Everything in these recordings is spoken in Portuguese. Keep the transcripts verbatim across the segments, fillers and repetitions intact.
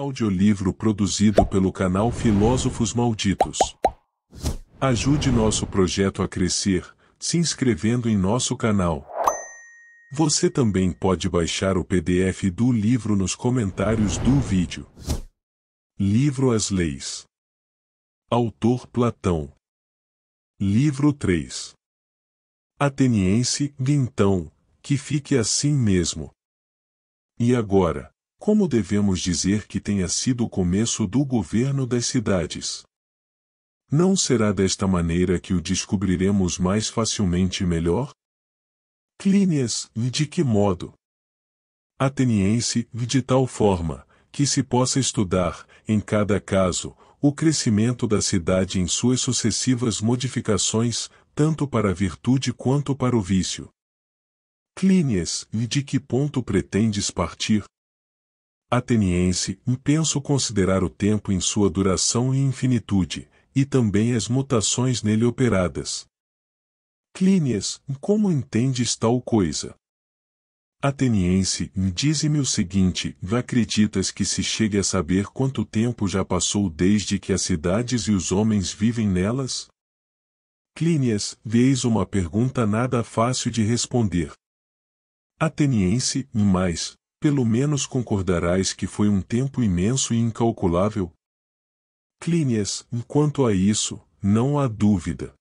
Audiolivro produzido pelo canal Filósofos Malditos. Ajude nosso projeto a crescer, se inscrevendo em nosso canal. Você também pode baixar o P D F do livro nos comentários do vídeo. Livro As Leis. Autor Platão. Livro três. Ateniense, então, que fique assim mesmo. E agora, como devemos dizer que tenha sido o começo do governo das cidades? Não será desta maneira que o descobriremos mais facilmente e melhor? Clínias, de que modo? Ateniense, de tal forma, que se possa estudar, em cada caso, o crescimento da cidade em suas sucessivas modificações, tanto para a virtude quanto para o vício. Clínias, de que ponto pretendes partir? Ateniense, penso considerar o tempo em sua duração e infinitude, e também as mutações nele operadas. Clínias, como entendes tal coisa? Ateniense, dize-me o seguinte: acreditas que se chegue a saber quanto tempo já passou desde que as cidades e os homens vivem nelas? Clínias, eis uma pergunta nada fácil de responder. Ateniense, mas, pelo menos concordarás que foi um tempo imenso e incalculável? Clínias, quanto a isso, não há dúvida.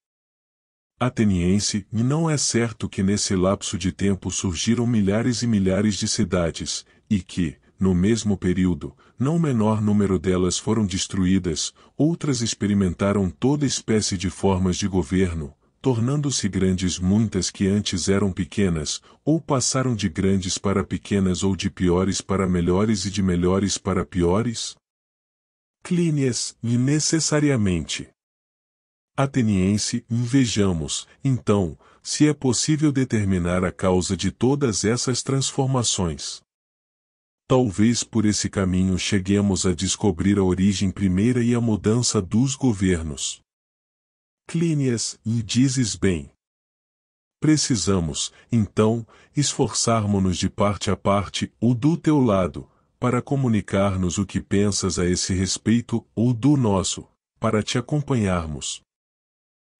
Ateniense, não é certo que nesse lapso de tempo surgiram milhares e milhares de cidades, e que, no mesmo período, não menor número delas foram destruídas, outras experimentaram toda espécie de formas de governo, tornando-se grandes muitas que antes eram pequenas, ou passaram de grandes para pequenas ou de piores para melhores e de melhores para piores? Clínias, necessariamente. Ateniense, vejamos, então, se é possível determinar a causa de todas essas transformações. Talvez por esse caminho cheguemos a descobrir a origem primeira e a mudança dos governos. Clínias, dizes bem. Precisamos, então, esforçarmo-nos de parte a parte, ou do teu lado, para comunicar-nos o que pensas a esse respeito, ou do nosso, para te acompanharmos.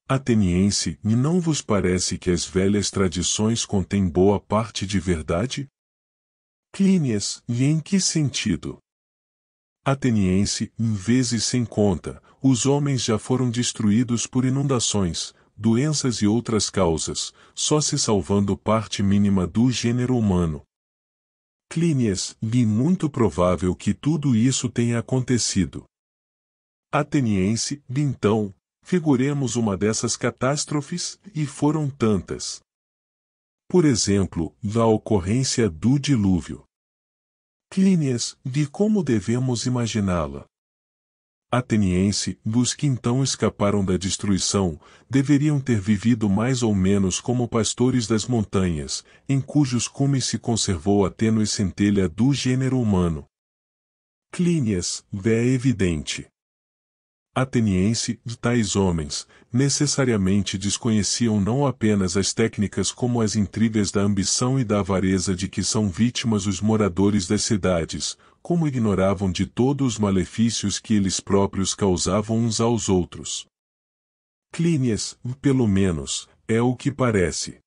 Ateniense, não vos parece que as velhas tradições contêm boa parte de verdade? Clínias, e em que sentido? Ateniense, vezes sem conta, os homens já foram destruídos por inundações, doenças e outras causas, só se salvando parte mínima do gênero humano. Clínias, e muito provável que tudo isso tenha acontecido. Ateniense, então, figuremos uma dessas catástrofes, e foram tantas. Por exemplo, a ocorrência do dilúvio. Clínias, de como devemos imaginá-la? Ateniense, os que então escaparam da destruição, deveriam ter vivido mais ou menos como pastores das montanhas, em cujos cumes se conservou a tênue centelha do gênero humano. Clínias, é evidente. Ateniense, tais homens, necessariamente desconheciam não apenas as técnicas como as intrigas da ambição e da avareza de que são vítimas os moradores das cidades, como ignoravam de todo os malefícios que eles próprios causavam uns aos outros. Clínias, pelo menos, é o que parece.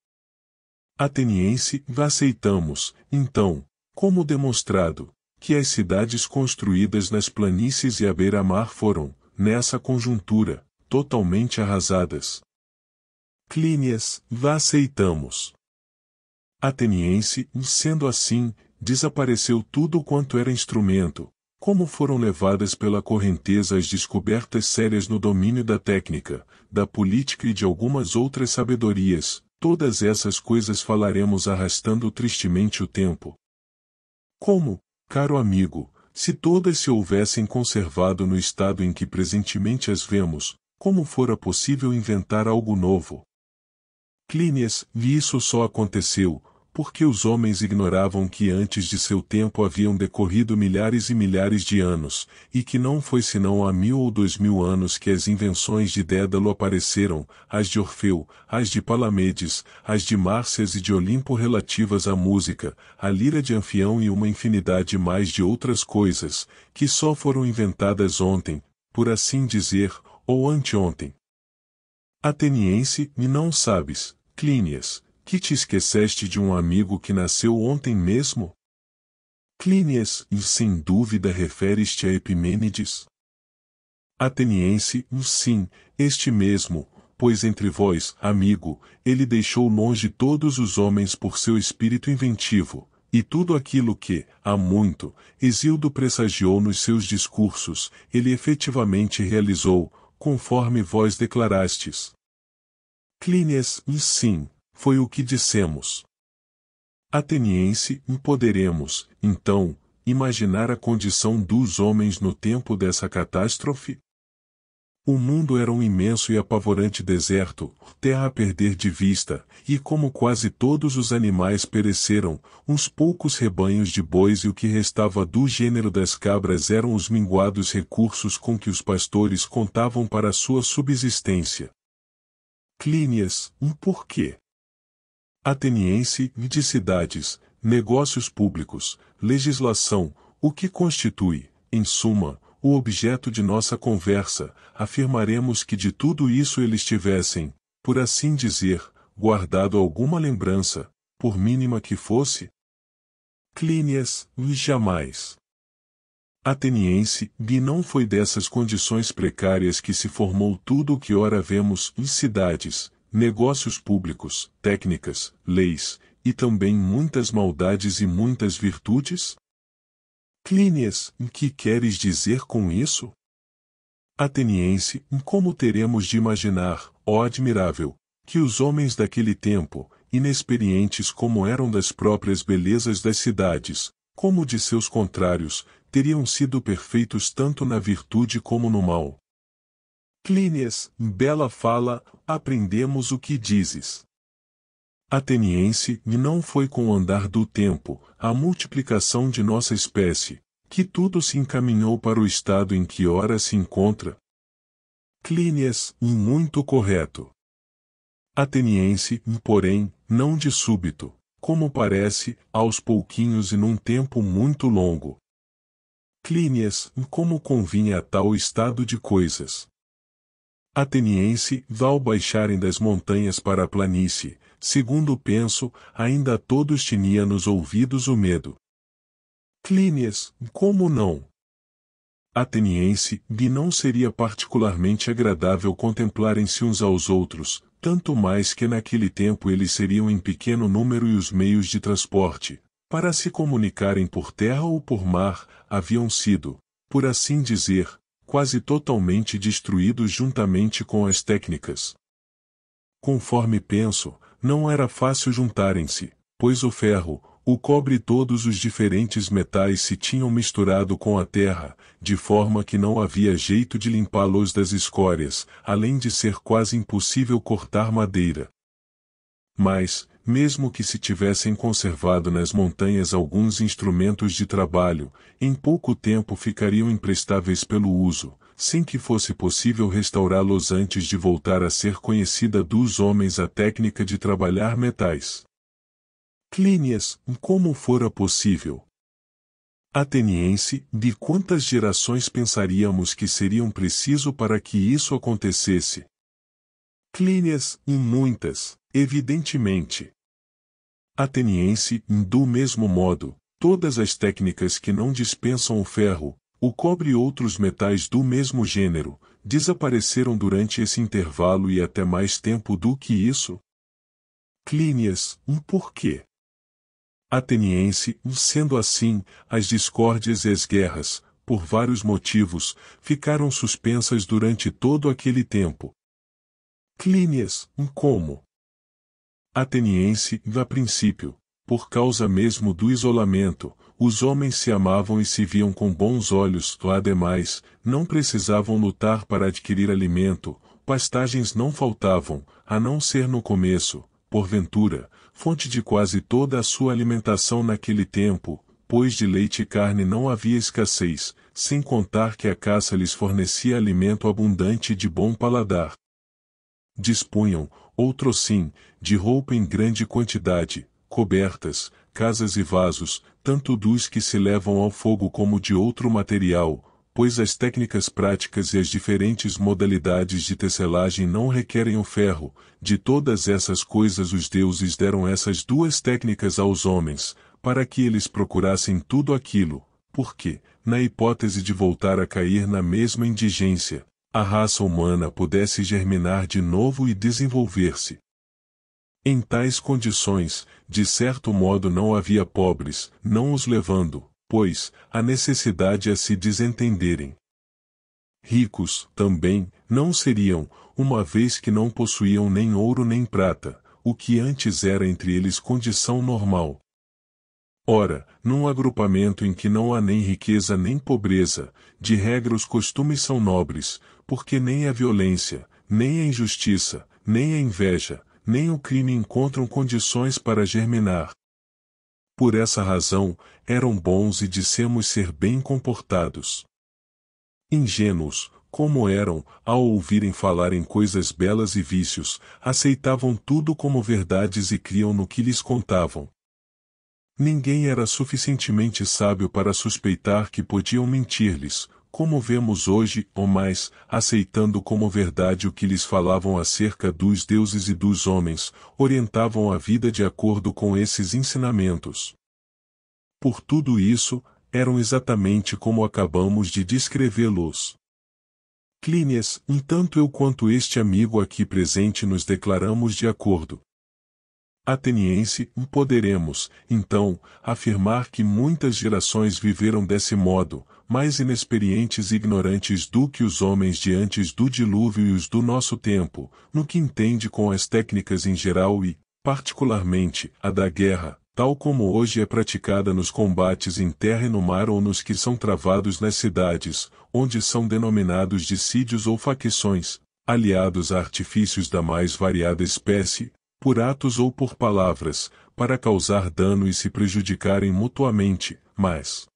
Ateniense, aceitamos, então, como demonstrado, que as cidades construídas nas planícies e à beira-mar foram, nessa conjuntura, totalmente arrasadas. Clínias, aceitamos. Ateniense, sendo assim, desapareceu tudo quanto era instrumento, como foram levadas pela correnteza as descobertas sérias no domínio da técnica, da política e de algumas outras sabedorias, todas essas coisas falaremos arrastando tristemente o tempo. Como, caro amigo, se todas se houvessem conservado no estado em que presentemente as vemos, como fora possível inventar algo novo? Clínias, isso só aconteceu, porque os homens ignoravam que antes de seu tempo haviam decorrido milhares e milhares de anos, e que não foi senão há mil ou dois mil anos que as invenções de Dédalo apareceram, as de Orfeu, as de Palamedes, as de Márcias e de Olimpo relativas à música, à lira de Anfião e uma infinidade mais de outras coisas, que só foram inventadas ontem, por assim dizer, ou anteontem. Ateniense, e não sabes, Clínias, que te esqueceste de um amigo que nasceu ontem mesmo? Clínias, e sem dúvida referes-te a Epimênides? Ateniense, sim, este mesmo, pois entre vós, amigo, ele deixou longe todos os homens por seu espírito inventivo, e tudo aquilo que, há muito, Exildo pressagiou nos seus discursos, ele efetivamente realizou, conforme vós declarastes. Clínias, sim, foi o que dissemos. Ateniense, poderemos, então, imaginar a condição dos homens no tempo dessa catástrofe? O mundo era um imenso e apavorante deserto, terra a perder de vista, e como quase todos os animais pereceram, uns poucos rebanhos de bois e o que restava do gênero das cabras eram os minguados recursos com que os pastores contavam para sua subsistência. Clínias, um porquê? Ateniense, de cidades, negócios públicos, legislação, o que constitui, em suma, o objeto de nossa conversa, afirmaremos que de tudo isso eles tivessem, por assim dizer, guardado alguma lembrança, por mínima que fosse? Clínias, jamais. Ateniense, e não foi dessas condições precárias que se formou tudo o que ora vemos em cidades, negócios públicos, técnicas, leis, e também muitas maldades e muitas virtudes? Clínias, o que queres dizer com isso? Ateniense, como teremos de imaginar, ó admirável, que os homens daquele tempo, inexperientes como eram das próprias belezas das cidades, como de seus contrários, teriam sido perfeitos tanto na virtude como no mal? Clínias, bela fala, aprendemos o que dizes. Ateniense, não foi com o andar do tempo, a multiplicação de nossa espécie, que tudo se encaminhou para o estado em que ora se encontra? Clínias, muito correto. Ateniense, porém, não de súbito, como parece, aos pouquinhos e num tempo muito longo. Clínias, como convinha a tal estado de coisas? Ateniense, ao baixarem das montanhas para a planície, segundo penso, ainda a todos tinha nos ouvidos o medo. Clínias, como não? Ateniense, e não seria particularmente agradável contemplarem-se uns aos outros, tanto mais que naquele tempo eles seriam em pequeno número e os meios de transporte, para se comunicarem por terra ou por mar, haviam sido, por assim dizer, quase totalmente destruídos juntamente com as técnicas. Conforme penso, não era fácil juntarem-se, pois o ferro, o cobre e todos os diferentes metais se tinham misturado com a terra, de forma que não havia jeito de limpá-los das escórias, além de ser quase impossível cortar madeira. Mas, mesmo que se tivessem conservado nas montanhas alguns instrumentos de trabalho, em pouco tempo ficariam imprestáveis pelo uso, sem que fosse possível restaurá-los antes de voltar a ser conhecida dos homens a técnica de trabalhar metais. Clínias, como fora possível? Ateniense, de quantas gerações pensaríamos que seriam preciso para que isso acontecesse? Clínias, muitas, evidentemente. Ateniense, do mesmo modo, todas as técnicas que não dispensam o ferro, o cobre e outros metais do mesmo gênero, desapareceram durante esse intervalo e até mais tempo do que isso? Clínias, por quê? Ateniense, sendo assim, as discórdias e as guerras, por vários motivos, ficaram suspensas durante todo aquele tempo. Clínias, como? Ateniense, a princípio, por causa mesmo do isolamento, os homens se amavam e se viam com bons olhos, ademais, não precisavam lutar para adquirir alimento, pastagens não faltavam, a não ser no começo, porventura, fonte de quase toda a sua alimentação naquele tempo, pois de leite e carne não havia escassez, sem contar que a caça lhes fornecia alimento abundante e de bom paladar. Dispunham, outrosim, de roupa em grande quantidade, cobertas, casas e vasos, tanto dos que se levam ao fogo como de outro material, pois as técnicas práticas e as diferentes modalidades de tecelagem não requerem o ferro. De todas essas coisas os deuses deram essas duas técnicas aos homens, para que eles procurassem tudo aquilo, porque, na hipótese de voltar a cair na mesma indigência, a raça humana pudesse germinar de novo e desenvolver-se. Em tais condições, de certo modo não havia pobres, não os levando, pois, a necessidade a se desentenderem. Ricos, também, não seriam, uma vez que não possuíam nem ouro nem prata, o que antes era entre eles condição normal. Ora, num agrupamento em que não há nem riqueza nem pobreza, de regra os costumes são nobres, porque nem a violência, nem a injustiça, nem a inveja, nem o crime encontram condições para germinar. Por essa razão, eram bons e dissemos ser bem comportados. Ingênuos, como eram, ao ouvirem falar em coisas belas e vícios, aceitavam tudo como verdades e criam no que lhes contavam. Ninguém era suficientemente sábio para suspeitar que podiam mentir-lhes, como vemos hoje, ou mais, aceitando como verdade o que lhes falavam acerca dos deuses e dos homens, orientavam a vida de acordo com esses ensinamentos. Por tudo isso, eram exatamente como acabamos de descrevê-los. Clínias, tanto eu quanto este amigo aqui presente nos declaramos de acordo. Ateniense, poderemos, então, afirmar que muitas gerações viveram desse modo, mais inexperientes e ignorantes do que os homens de antes do dilúvio e os do nosso tempo, no que entende com as técnicas em geral e, particularmente, a da guerra, tal como hoje é praticada nos combates em terra e no mar ou nos que são travados nas cidades, onde são denominados dissídios ou facções, aliados a artifícios da mais variada espécie, por atos ou por palavras, para causar dano e se prejudicarem mutuamente, mas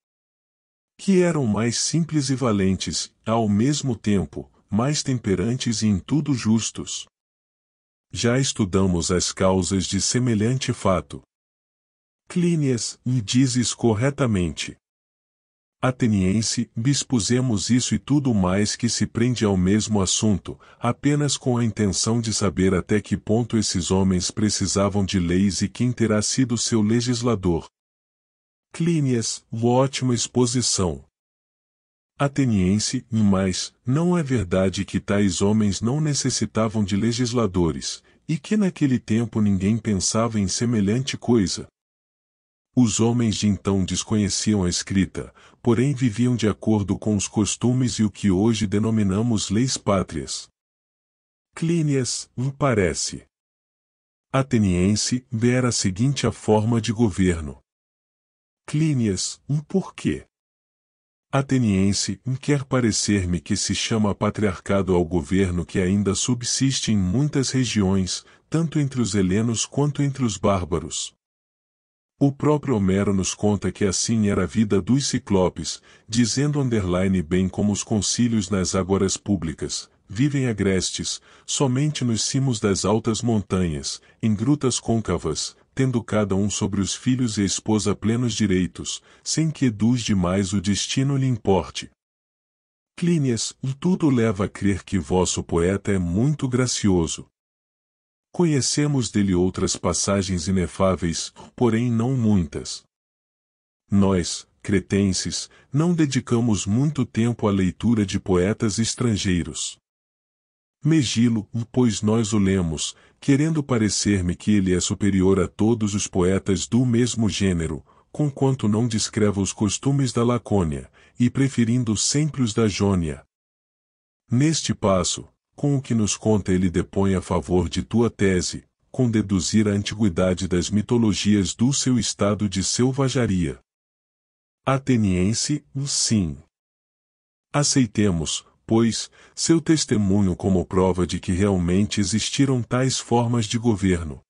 que eram mais simples e valentes, ao mesmo tempo, mais temperantes e em tudo justos. Já estudamos as causas de semelhante fato. Clínias, dizes corretamente. Ateniense, dispusemos isso e tudo mais que se prende ao mesmo assunto, apenas com a intenção de saber até que ponto esses homens precisavam de leis e quem terá sido seu legislador. Clínias, ótima exposição. Ateniense, mas, não é verdade que tais homens não necessitavam de legisladores, e que naquele tempo ninguém pensava em semelhante coisa? Os homens de então desconheciam a escrita, porém viviam de acordo com os costumes e o que hoje denominamos leis pátrias. Clínias, me parece. Ateniense, era a seguinte a forma de governo. Clínias, por quê? Ateniense, quer parecer-me que se chama patriarcado ao governo que ainda subsiste em muitas regiões, tanto entre os helenos quanto entre os bárbaros. O próprio Homero nos conta que assim era a vida dos ciclopes, dizendo underline bem como os concílios nas ágoras públicas, vivem agrestes, somente nos cimos das altas montanhas, em grutas côncavas, tendo cada um sobre os filhos e a esposa plenos direitos, sem que dos demais o destino lhe importe. Clínias, tudo leva a crer que vosso poeta é muito gracioso. Conhecemos dele outras passagens inefáveis, porém não muitas. Nós, cretenses, não dedicamos muito tempo à leitura de poetas estrangeiros. Megilo, pois nós o lemos, querendo parecer-me que ele é superior a todos os poetas do mesmo gênero, conquanto não descreva os costumes da Lacônia, e preferindo sempre os da Jônia. Neste passo, com o que nos conta ele depõe a favor de tua tese, com deduzir a antiguidade das mitologias do seu estado de selvageria. Ateniense, sim. Aceitemos, pois, seu testemunho como prova de que realmente existiram tais formas de governo.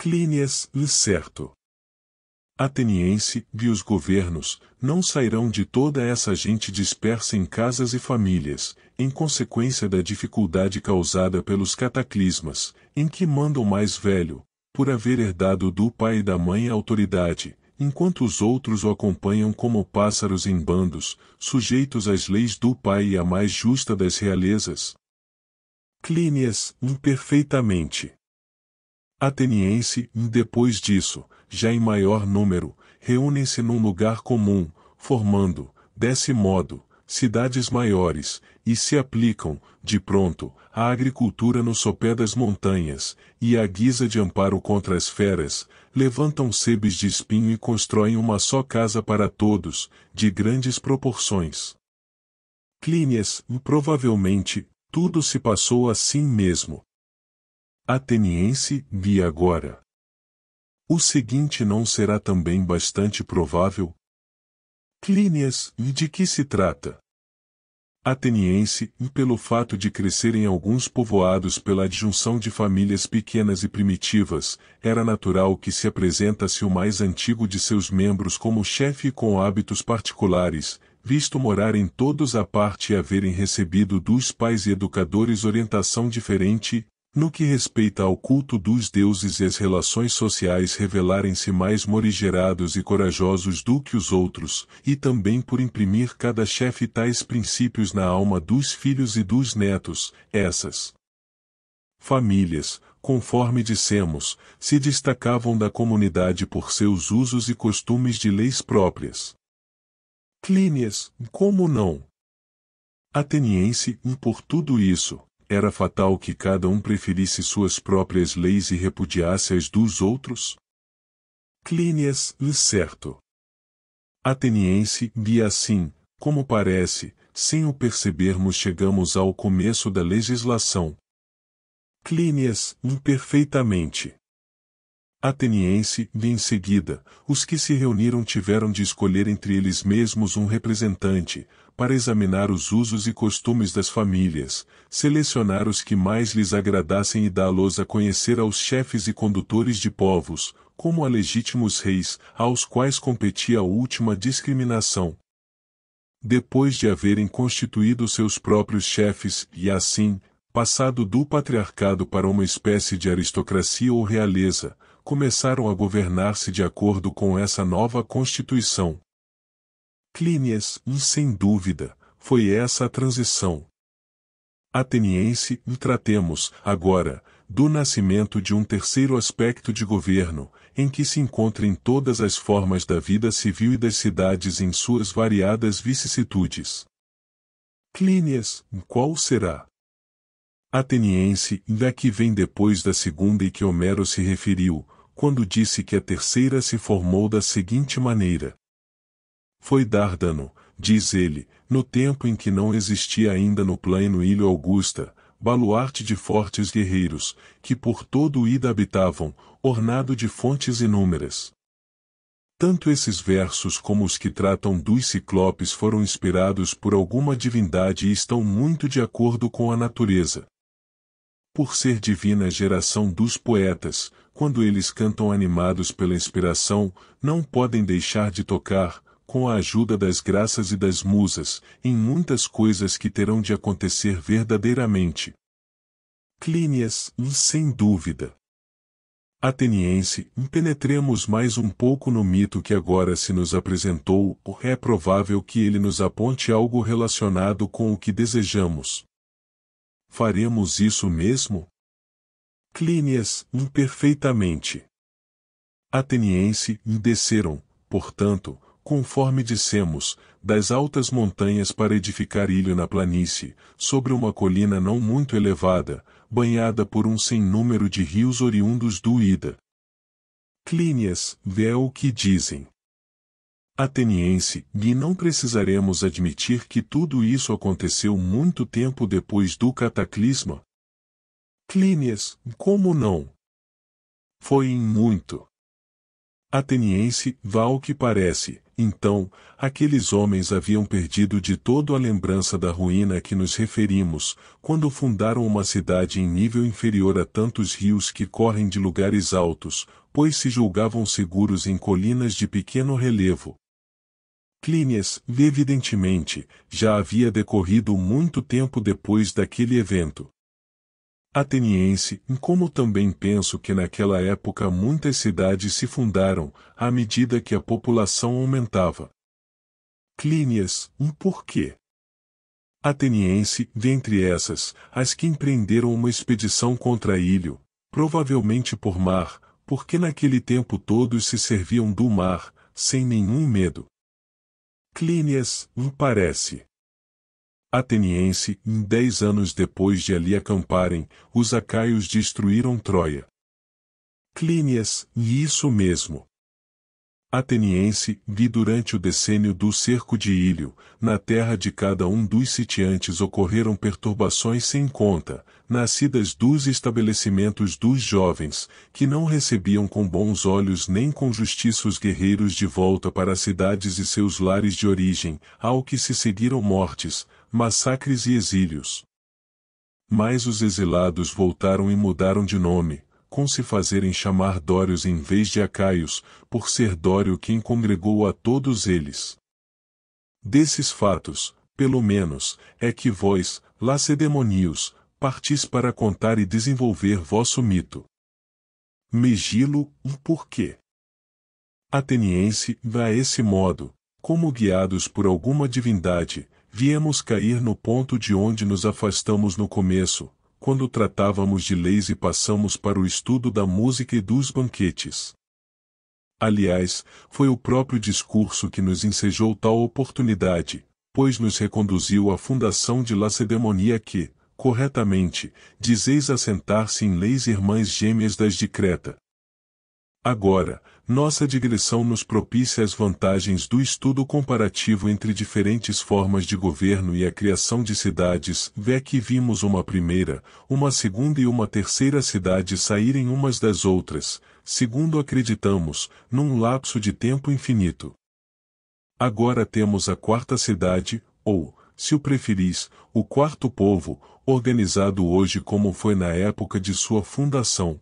Clínias, certo. Ateniense, vi os governos, não sairão de toda essa gente dispersa em casas e famílias, em consequência da dificuldade causada pelos cataclismas, em que manda o mais velho, por haver herdado do pai e da mãe a autoridade, enquanto os outros o acompanham como pássaros em bandos, sujeitos às leis do pai e à mais justa das realezas. Clínias, imperfeitamente. Ateniense, depois disso, já em maior número, reúnem-se num lugar comum, formando, desse modo, cidades maiores, e se aplicam, de pronto, à agricultura no sopé das montanhas, e à guisa de amparo contra as feras, levantam sebes de espinho e constroem uma só casa para todos, de grandes proporções. Clínias, provavelmente, tudo se passou assim mesmo. Ateniense, vi agora. O seguinte não será também bastante provável? Clínias, de que se trata? Ateniense, pelo fato de crescerem alguns povoados pela adjunção de famílias pequenas e primitivas, era natural que se apresentasse o mais antigo de seus membros como chefe e com hábitos particulares, visto morarem todos à parte e haverem recebido dos pais e educadores orientação diferente, no que respeita ao culto dos deuses e as relações sociais revelarem-se mais morigerados e corajosos do que os outros, e também por imprimir cada chefe tais princípios na alma dos filhos e dos netos, essas famílias, conforme dissemos, se destacavam da comunidade por seus usos e costumes de leis próprias. Clínias, como não? Ateniense, por tudo isso, era fatal que cada um preferisse suas próprias leis e repudiasse as dos outros? Clínias, certo. Ateniense, e assim, como parece, sem o percebermos chegamos ao começo da legislação. Clínias, imperfeitamente. Ateniense, e em seguida, os que se reuniram tiveram de escolher entre eles mesmos um representante, para examinar os usos e costumes das famílias, selecionar os que mais lhes agradassem e dá-los a conhecer aos chefes e condutores de povos, como a legítimos reis, aos quais competia a última discriminação. Depois de haverem constituído seus próprios chefes, e assim, passado do patriarcado para uma espécie de aristocracia ou realeza, começaram a governar-se de acordo com essa nova constituição. Clínias, sem dúvida, foi essa a transição. Ateniense, tratemos, agora, do nascimento de um terceiro aspecto de governo, em que se encontrem todas as formas da vida civil e das cidades em suas variadas vicissitudes. Clínias, qual será? Ateniense, da que vem depois da segunda e que Homero se referiu, quando disse que a terceira se formou da seguinte maneira. Foi Dárdano, diz ele, no tempo em que não existia ainda no plano Ilho Augusta, baluarte de fortes guerreiros, que por todo o Ida habitavam, ornado de fontes inúmeras. Tanto esses versos como os que tratam dos ciclopes foram inspirados por alguma divindade e estão muito de acordo com a natureza. Por ser divina a geração dos poetas, quando eles cantam animados pela inspiração, não podem deixar de tocar, com a ajuda das graças e das musas, em muitas coisas que terão de acontecer verdadeiramente. Clínias, sem dúvida. Ateniense, penetremos mais um pouco no mito que agora se nos apresentou, é provável que ele nos aponte algo relacionado com o que desejamos. Faremos isso mesmo? Clínias, imperfeitamente. Ateniense, desceram, portanto, conforme dissemos, das altas montanhas para edificar ilho na planície, sobre uma colina não muito elevada, banhada por um sem número de rios oriundos do Ida. Clínias, vê o que dizem. Ateniense, e não precisaremos admitir que tudo isso aconteceu muito tempo depois do cataclisma? Clínias, como não? Foi em muito. Ateniense, vá ao que parece, Então, aqueles homens haviam perdido de todo a lembrança da ruína a que nos referimos, quando fundaram uma cidade em nível inferior a tantos rios que correm de lugares altos, pois se julgavam seguros em colinas de pequeno relevo. Clínias, evidentemente, já havia decorrido muito tempo depois daquele evento. Ateniense, como também penso que naquela época muitas cidades se fundaram, à medida que a população aumentava. Clínias, um porquê? Ateniense, dentre essas, as que empreenderam uma expedição contra Ilho, provavelmente por mar, porque naquele tempo todos se serviam do mar, sem nenhum medo. Clínias, um parece. Ateniense, dez anos depois de ali acamparem, os acaios destruíram Troia. Clínias, e isso mesmo. Ateniense, vi durante o decênio do cerco de Ilho, na terra de cada um dos sitiantes ocorreram perturbações sem conta, nascidas dos estabelecimentos dos jovens, que não recebiam com bons olhos nem com justiça os guerreiros de volta para as cidades e seus lares de origem, ao que se seguiram mortes, massacres e exílios. Mas os exilados voltaram e mudaram de nome, com se fazerem chamar Dórios em vez de Acaios, por ser Dório quem congregou a todos eles. Desses fatos, pelo menos, é que vós, lacedemonios, partis para contar e desenvolver vosso mito. Megilo, um porquê? Ateniense, a esse modo, como guiados por alguma divindade, viemos cair no ponto de onde nos afastamos no começo, quando tratávamos de leis e passamos para o estudo da música e dos banquetes. Aliás, foi o próprio discurso que nos ensejou tal oportunidade, pois nos reconduziu à fundação de Lacedemonia que, corretamente, dizeis assentar-se em leis irmãs gêmeas das de Creta. Agora, nossa digressão nos propicia as vantagens do estudo comparativo entre diferentes formas de governo e a criação de cidades, vê que vimos uma primeira, uma segunda e uma terceira cidade saírem umas das outras, segundo acreditamos, num lapso de tempo infinito. Agora temos a quarta cidade, ou, se o preferis, o quarto povo, organizado hoje como foi na época de sua fundação.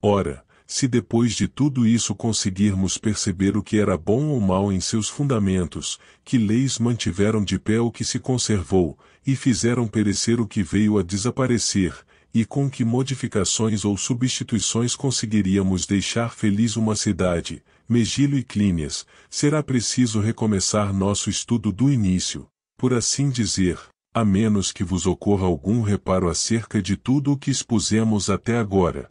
Ora, se depois de tudo isso conseguirmos perceber o que era bom ou mal em seus fundamentos, que leis mantiveram de pé o que se conservou, e fizeram perecer o que veio a desaparecer, e com que modificações ou substituições conseguiríamos deixar feliz uma cidade, Megilo e Clínias, será preciso recomeçar nosso estudo do início, por assim dizer, a menos que vos ocorra algum reparo acerca de tudo o que expusemos até agora.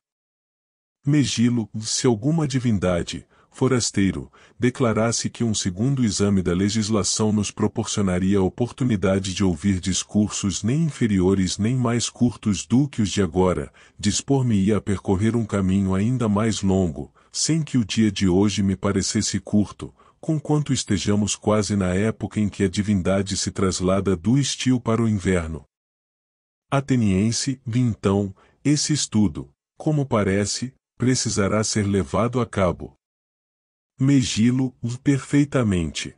Megilo, se alguma divindade, forasteiro, declarasse que um segundo exame da legislação nos proporcionaria a oportunidade de ouvir discursos nem inferiores nem mais curtos do que os de agora, dispor-me-ia a percorrer um caminho ainda mais longo, sem que o dia de hoje me parecesse curto, conquanto estejamos quase na época em que a divindade se traslada do estio para o inverno. Ateniense, então, esse estudo, como parece, precisará ser levado a cabo. Megilo, perfeitamente.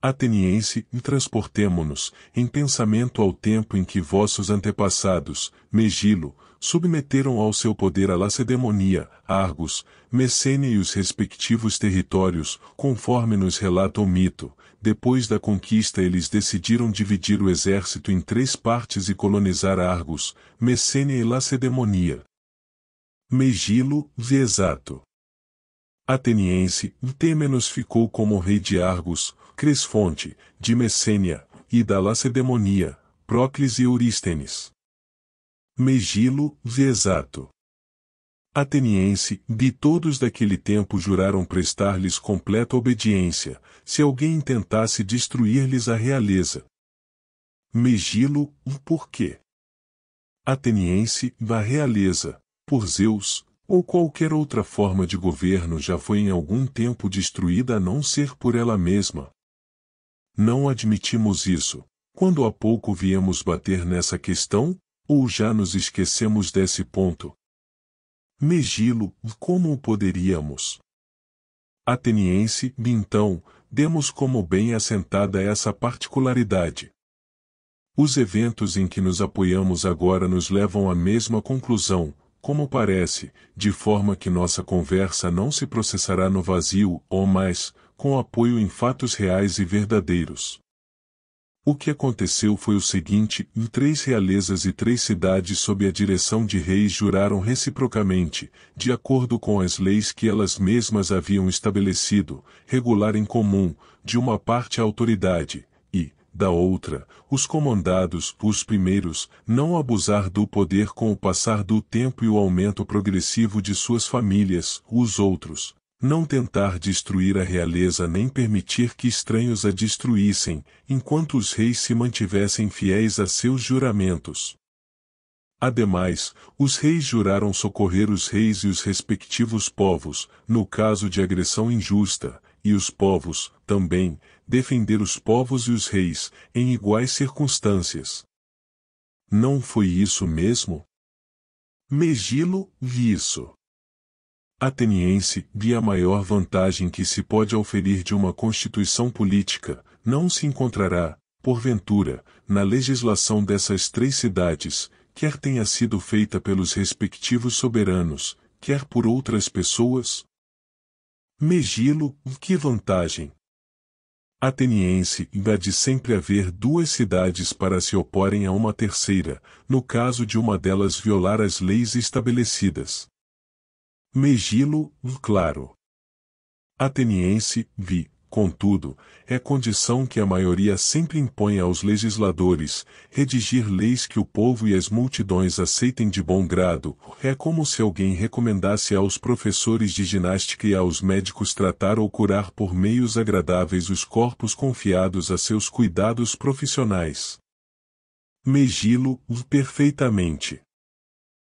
Ateniense, transportemo-nos, em pensamento ao tempo em que vossos antepassados, Megilo, submeteram ao seu poder a Lacedemonia, Argos, Messênia e os respectivos territórios, conforme nos relata o mito. Depois da conquista eles decidiram dividir o exército em três partes e colonizar Argos, Messênia e Lacedemonia. Megilo, exato. Ateniense, Têmenos ficou como rei de Argos, Cresfonte, de Messênia, e da Lacedemonia, Prócles e Eurístenes. Megilo, exato. Ateniense, de todos daquele tempo juraram prestar-lhes completa obediência, se alguém tentasse destruir-lhes a realeza. Megilo, por quê? Ateniense, da realeza, por Zeus, ou qualquer outra forma de governo já foi em algum tempo destruída a não ser por ela mesma. Não admitimos isso. Quando há pouco viemos bater nessa questão, ou já nos esquecemos desse ponto? Megilo, como o poderíamos? ateniense, então, demos como bem assentada essa particularidade. Os eventos em que nos apoiamos agora nos levam à mesma conclusão, como parece, de forma que nossa conversa não se processará no vazio, ou mais, com apoio em fatos reais e verdadeiros. O que aconteceu foi o seguinte: em três realezas e três cidades sob a direção de reis juraram reciprocamente, de acordo com as leis que elas mesmas haviam estabelecido, regular em comum, de uma parte a autoridade, e, da outra, os comandados, os primeiros, não abusar do poder com o passar do tempo e o aumento progressivo de suas famílias, os outros, não tentar destruir a realeza nem permitir que estranhos a destruíssem, enquanto os reis se mantivessem fiéis a seus juramentos. Ademais, os reis juraram socorrer os reis e os respectivos povos, no caso de agressão injusta, e os povos, também, defender os povos e os reis, em iguais circunstâncias. Não foi isso mesmo? Megilo, isso. Ateniense, vi a maior vantagem que se pode auferir de uma constituição política, não se encontrará, porventura, na legislação dessas três cidades, quer tenha sido feita pelos respectivos soberanos, quer por outras pessoas? Megilo, que vantagem! Ateniense, há de sempre haver duas cidades para se oporem a uma terceira, no caso de uma delas violar as leis estabelecidas. Megilo, claro. Ateniense, vi, contudo, é condição que a maioria sempre impõe aos legisladores, redigir leis que o povo e as multidões aceitem de bom grado, é como se alguém recomendasse aos professores de ginástica e aos médicos tratar ou curar por meios agradáveis os corpos confiados a seus cuidados profissionais. Megilo, perfeitamente.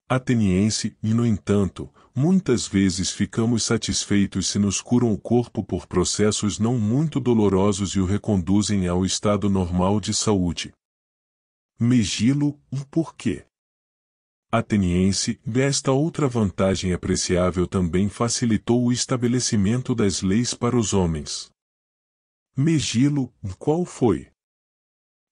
Ateniense, e no entanto, muitas vezes ficamos satisfeitos se nos curam o corpo por processos não muito dolorosos e o reconduzem ao estado normal de saúde. Megilo, por quê? Ateniense, desta outra vantagem apreciável também facilitou o estabelecimento das leis para os homens. Megilo, qual foi?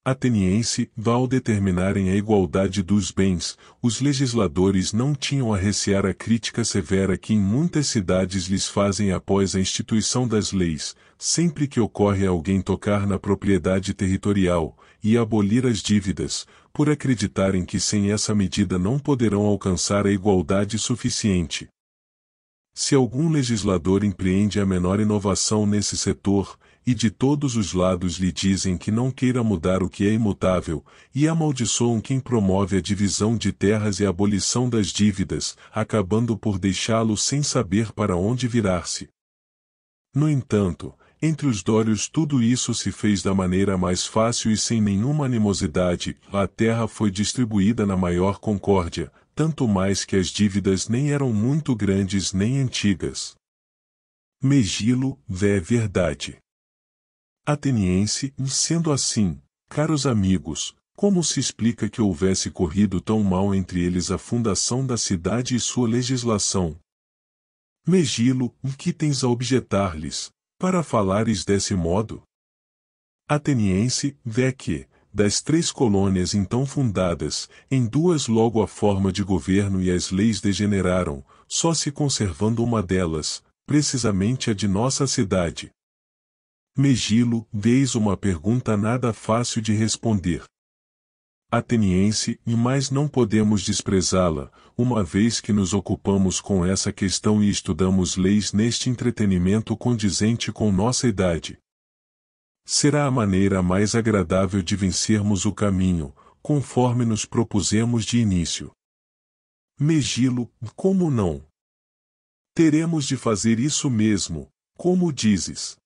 Ateniense, ao determinarem a igualdade dos bens, os legisladores não tinham a recear a crítica severa que em muitas cidades lhes fazem após a instituição das leis, sempre que ocorre alguém tocar na propriedade territorial, e abolir as dívidas, por acreditarem que sem essa medida não poderão alcançar a igualdade suficiente. Se algum legislador empreende a menor inovação nesse setor, e de todos os lados lhe dizem que não queira mudar o que é imutável, e amaldiçoam quem promove a divisão de terras e a abolição das dívidas, acabando por deixá-lo sem saber para onde virar-se. No entanto, entre os Dórios tudo isso se fez da maneira mais fácil e sem nenhuma animosidade, a terra foi distribuída na maior concórdia, tanto mais que as dívidas nem eram muito grandes nem antigas. Megilo, é verdade. Ateniense, sendo assim, caros amigos, como se explica que houvesse corrido tão mal entre eles a fundação da cidade e sua legislação? Megilo, o que tens a objetar-lhes, para falares desse modo? Ateniense, vê que, das três colônias então fundadas, em duas logo a forma de governo e as leis degeneraram, só se conservando uma delas, precisamente a de nossa cidade. Megilo, eis uma pergunta nada fácil de responder. Ateniense, mas não podemos desprezá-la, uma vez que nos ocupamos com essa questão e estudamos leis neste entretenimento condizente com nossa idade. Será a maneira mais agradável de vencermos o caminho, conforme nos propusemos de início. Megilo, como não? Teremos de fazer isso mesmo, como dizes.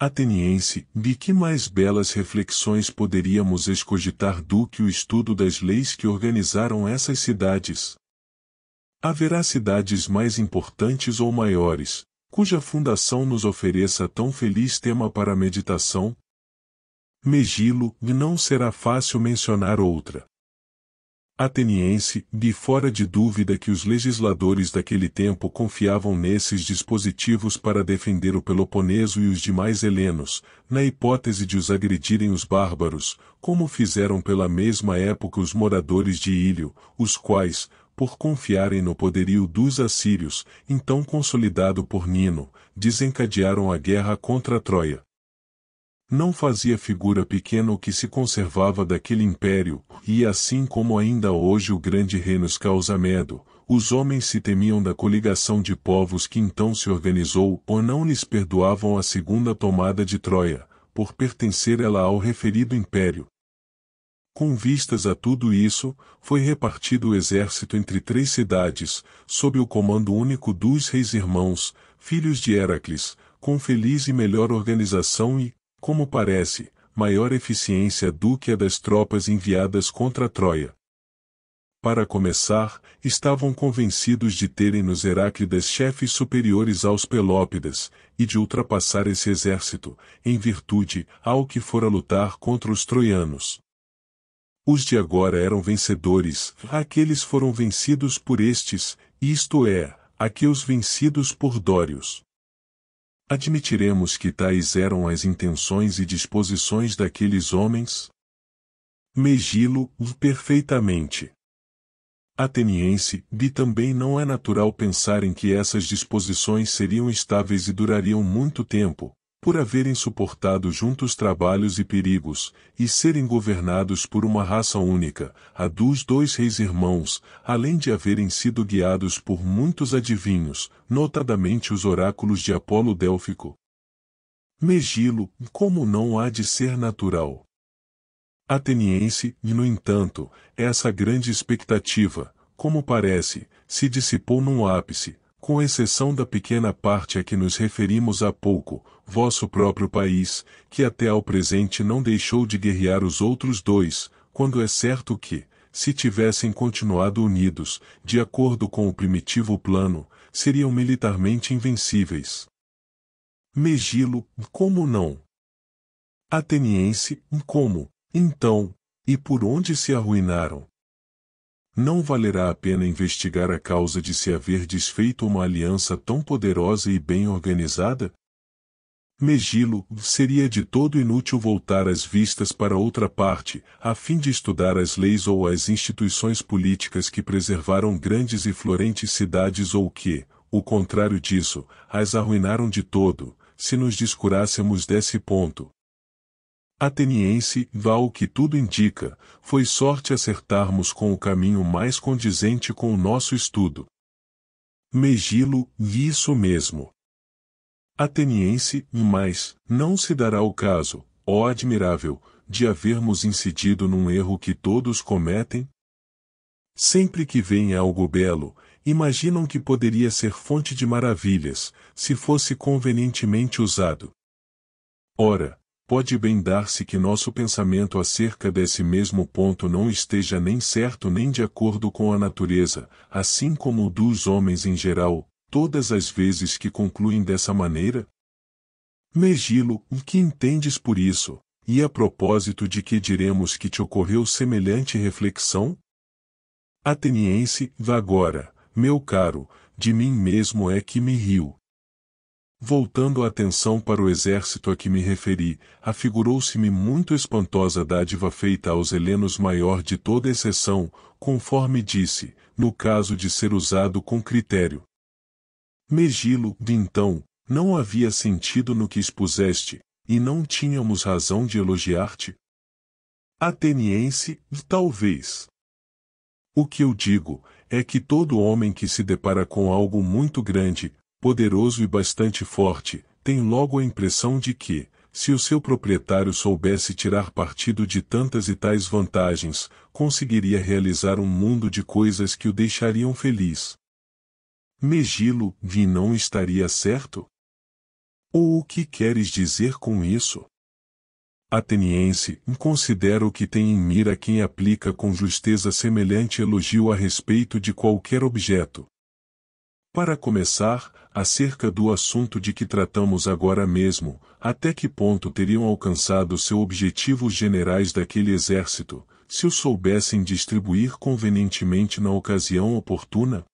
Ateniense, de que mais belas reflexões poderíamos escogitar do que o estudo das leis que organizaram essas cidades? Haverá cidades mais importantes ou maiores, cuja fundação nos ofereça tão feliz tema para a meditação? Megilo, não será fácil mencionar outra. ateniense, de fora de dúvida que os legisladores daquele tempo confiavam nesses dispositivos para defender o Peloponeso e os demais helenos, na hipótese de os agredirem os bárbaros, como fizeram pela mesma época os moradores de Ilio, os quais, por confiarem no poderio dos assírios, então consolidado por Nino, desencadearam a guerra contra a Troia. Não fazia figura pequena o que se conservava daquele império, e assim como ainda hoje o grande reino os causa medo, os homens se temiam da coligação de povos que então se organizou ou não lhes perdoavam a segunda tomada de Troia, por pertencer ela ao referido império. Com vistas a tudo isso, foi repartido o exército entre três cidades, sob o comando único dos reis irmãos, filhos de Heracles, com feliz e melhor organização e, como parece, maior eficiência do que a das tropas enviadas contra a Troia. Para começar, estavam convencidos de terem nos Heráclidas chefes superiores aos Pelópidas, e de ultrapassar esse exército, em virtude, ao que fora lutar contra os troianos. Os de agora eram vencedores, aqueles foram vencidos por estes, isto é, aqueles vencidos por Dórios. Admitiremos que tais eram as intenções e disposições daqueles homens? Megilo, perfeitamente. Ateniense, de também não é natural pensar em que essas disposições seriam estáveis e durariam muito tempo, por haverem suportado juntos trabalhos e perigos, e serem governados por uma raça única, a dos dois reis irmãos, além de haverem sido guiados por muitos adivinhos, notadamente os oráculos de Apolo Délfico. Megilo, como não há de ser natural? Ateniense, e no entanto, essa grande expectativa, como parece, se dissipou num ápice, com exceção da pequena parte a que nos referimos há pouco, vosso próprio país, que até ao presente não deixou de guerrear os outros dois, quando é certo que, se tivessem continuado unidos, de acordo com o primitivo plano, seriam militarmente invencíveis. Megilo, como não? Ateniense, como, então, e por onde se arruinaram? Não valerá a pena investigar a causa de se haver desfeito uma aliança tão poderosa e bem organizada? Megilo, seria de todo inútil voltar as vistas para outra parte, a fim de estudar as leis ou as instituições políticas que preservaram grandes e florentes cidades ou que, o contrário disso, as arruinaram de todo, se nos descurássemos desse ponto. Ateniense, ao que tudo indica, foi sorte acertarmos com o caminho mais condizente com o nosso estudo. Megilo, isso mesmo. Ateniense, mas, não se dará o caso, ó admirável, de havermos incidido num erro que todos cometem? Sempre que veem algo belo, imaginam que poderia ser fonte de maravilhas, se fosse convenientemente usado. Ora, pode bem dar-se que nosso pensamento acerca desse mesmo ponto não esteja nem certo nem de acordo com a natureza, assim como o dos homens em geral, todas as vezes que concluem dessa maneira? Megilo, o que entendes por isso, e a propósito de que diremos que te ocorreu semelhante reflexão? Ateniense, vá agora, meu caro, de mim mesmo é que me rio. Voltando a atenção para o exército a que me referi, afigurou-se-me muito espantosa a dádiva feita aos helenos maior de toda exceção, conforme disse, no caso de ser usado com critério. Megilo, então, não havia sentido no que expuseste, e não tínhamos razão de elogiar-te? Ateniense, talvez. O que eu digo, é que todo homem que se depara com algo muito grande, poderoso e bastante forte, tem logo a impressão de que, se o seu proprietário soubesse tirar partido de tantas e tais vantagens, conseguiria realizar um mundo de coisas que o deixariam feliz. Megilo, vi não estaria certo? Ou o que queres dizer com isso? Ateniense, considero que tem em mira quem aplica com justeza semelhante elogio a respeito de qualquer objeto. Para começar, acerca do assunto de que tratamos agora mesmo, até que ponto teriam alcançado seu objetivo os generais daquele exército, se o soubessem distribuir convenientemente na ocasião oportuna?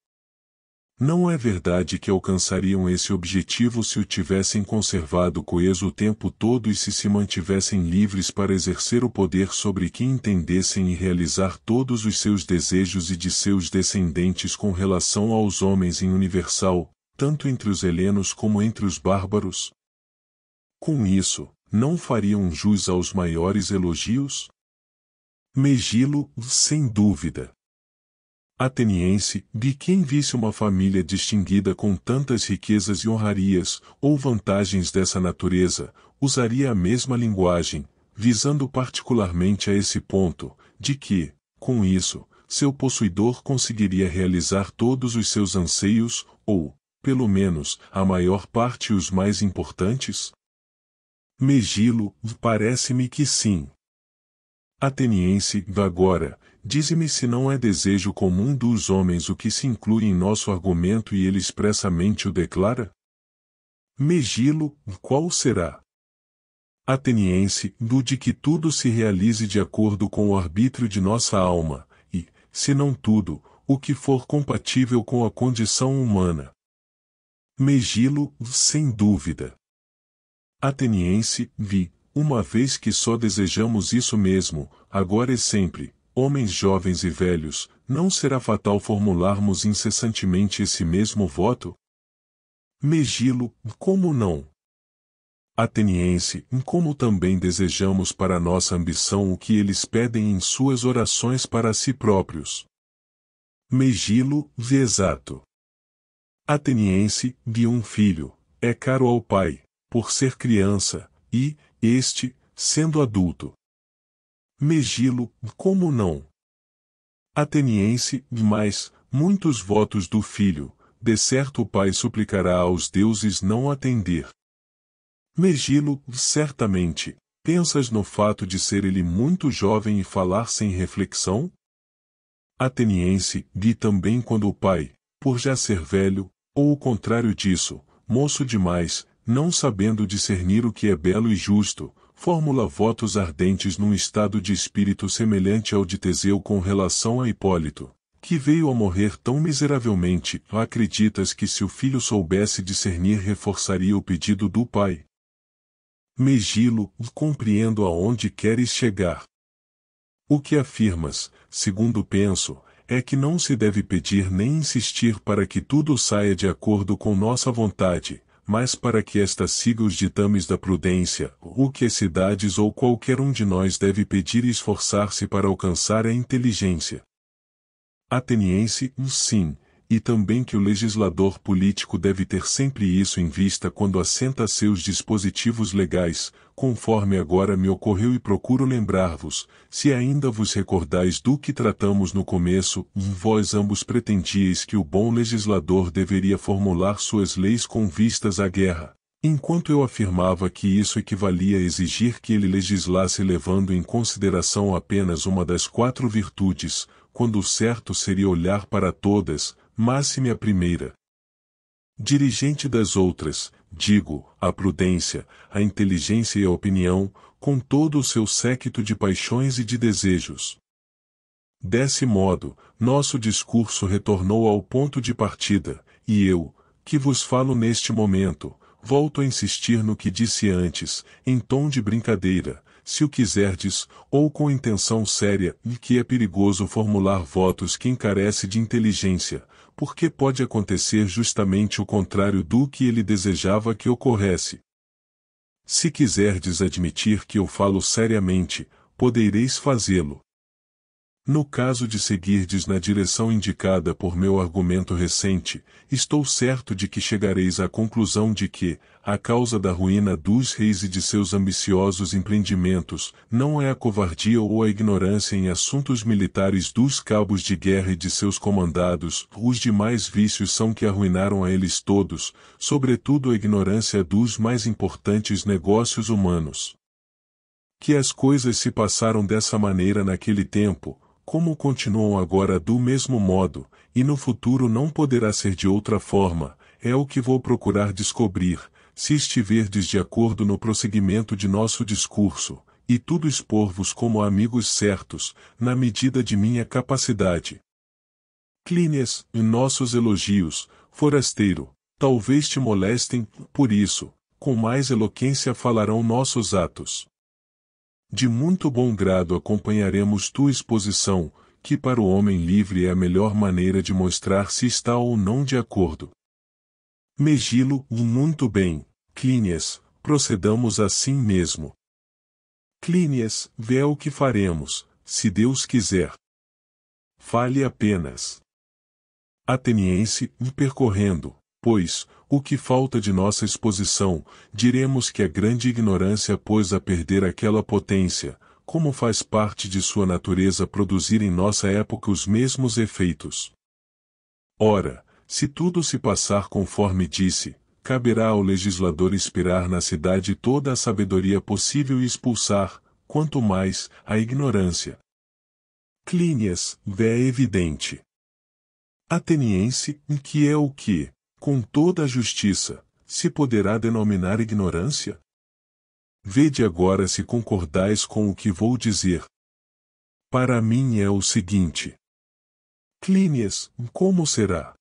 Não é verdade que alcançariam esse objetivo se o tivessem conservado coeso o tempo todo e se se mantivessem livres para exercer o poder sobre quem entendessem e realizar todos os seus desejos e de seus descendentes com relação aos homens em universal, tanto entre os helenos como entre os bárbaros? Com isso, não fariam jus aos maiores elogios? Megilo, sem dúvida. Ateniense, de quem visse uma família distinguida com tantas riquezas e honrarias, ou vantagens dessa natureza, usaria a mesma linguagem, visando particularmente a esse ponto, de que, com isso, seu possuidor conseguiria realizar todos os seus anseios, ou, pelo menos, a maior parte e os mais importantes? Megilo, parece-me que sim. Ateniense, agora, dize-me se não é desejo comum dos homens o que se inclui em nosso argumento e ele expressamente o declara? Megilo, qual será? Ateniense, do de que tudo se realize de acordo com o arbítrio de nossa alma, e, se não tudo, o que for compatível com a condição humana. Megilo, sem dúvida. Ateniense, vi, uma vez que só desejamos isso mesmo, agora e sempre, homens jovens e velhos, não será fatal formularmos incessantemente esse mesmo voto? Megilo, como não? Ateniense, como também desejamos para nossa ambição o que eles pedem em suas orações para si próprios. Megilo, exato. Ateniense, de um filho, é caro ao pai, por ser criança, e, este, sendo adulto. Megilo, como não? Ateniense, mas, muitos votos do filho, de certo o pai suplicará aos deuses não atender. Megilo, certamente, pensas no fato de ser ele muito jovem e falar sem reflexão? Ateniense, vi também quando o pai, por já ser velho, ou o contrário disso, moço demais, não sabendo discernir o que é belo e justo, fórmula votos ardentes num estado de espírito semelhante ao de Teseu com relação a Hipólito, que veio a morrer tão miseravelmente. Acreditas que se o filho soubesse discernir reforçaria o pedido do pai? Megilo, compreendo aonde queres chegar. O que afirmas, segundo penso, é que não se deve pedir nem insistir para que tudo saia de acordo com nossa vontade, mas para que esta siga os ditames da prudência, o que as cidades ou qualquer um de nós deve pedir e esforçar-se para alcançar a inteligência. Ateniense, sim, e também que o legislador político deve ter sempre isso em vista quando assenta seus dispositivos legais, conforme agora me ocorreu e procuro lembrar-vos, se ainda vos recordais do que tratamos no começo. Vós ambos pretendieis que o bom legislador deveria formular suas leis com vistas à guerra, enquanto eu afirmava que isso equivalia a exigir que ele legislasse levando em consideração apenas uma das quatro virtudes, quando o certo seria olhar para todas, máxime a primeira. Dirigente das outras, digo, a prudência, a inteligência e a opinião, com todo o seu séquito de paixões e de desejos. Desse modo, nosso discurso retornou ao ponto de partida, e eu, que vos falo neste momento, volto a insistir no que disse antes, em tom de brincadeira, se o quiserdes, ou com intenção séria, e que é perigoso formular votos que encarece de inteligência, porque pode acontecer justamente o contrário do que ele desejava que ocorresse. Se quiserdes admitir que eu falo seriamente, podereis fazê-lo. No caso de seguirdes na direção indicada por meu argumento recente, estou certo de que chegareis à conclusão de que, a causa da ruína dos reis e de seus ambiciosos empreendimentos, não é a covardia ou a ignorância em assuntos militares dos cabos de guerra e de seus comandados. Os demais vícios são que arruinaram a eles todos, sobretudo a ignorância dos mais importantes negócios humanos. Que as coisas se passaram dessa maneira naquele tempo, como continuam agora do mesmo modo, e no futuro não poderá ser de outra forma, é o que vou procurar descobrir, se estiverdes de acordo no prosseguimento de nosso discurso, e tudo expor-vos como amigos certos, na medida de minha capacidade. Clínias, em nossos elogios, forasteiro, talvez te molestem, por isso, com mais eloquência falarão nossos atos. De muito bom grado acompanharemos tua exposição, que para o homem livre é a melhor maneira de mostrar se está ou não de acordo. Megilo, muito bem, Clínias, procedamos assim mesmo. Clínias, vê o que faremos, se Deus quiser. Fale apenas. Ateniense, percorrendo, pois, o que falta de nossa exposição, diremos que a grande ignorância pôs a perder aquela potência, como faz parte de sua natureza produzir em nossa época os mesmos efeitos. Ora, se tudo se passar conforme disse, caberá ao legislador inspirar na cidade toda a sabedoria possível e expulsar, quanto mais, a ignorância. Clínias, é evidente. Ateniense, que é o que, com toda a justiça, se poderá denominar ignorância? Vede agora se concordais com o que vou dizer. Para mim é o seguinte. Clínias, como será?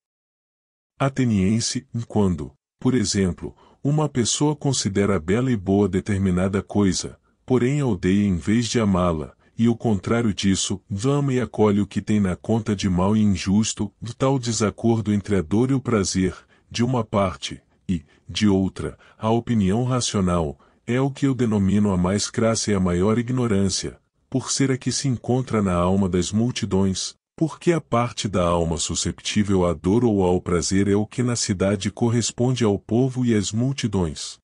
Ateniense, quando, por exemplo, uma pessoa considera bela e boa determinada coisa, porém a odeia em vez de amá-la, e o contrário disso, ama e acolhe o que tem na conta de mal e injusto, tal desacordo entre a dor e o prazer, de uma parte, e, de outra, a opinião racional, é o que eu denomino a mais crassa e a maior ignorância, por ser a que se encontra na alma das multidões, porque a parte da alma susceptível à dor ou ao prazer é o que na cidade corresponde ao povo e às multidões.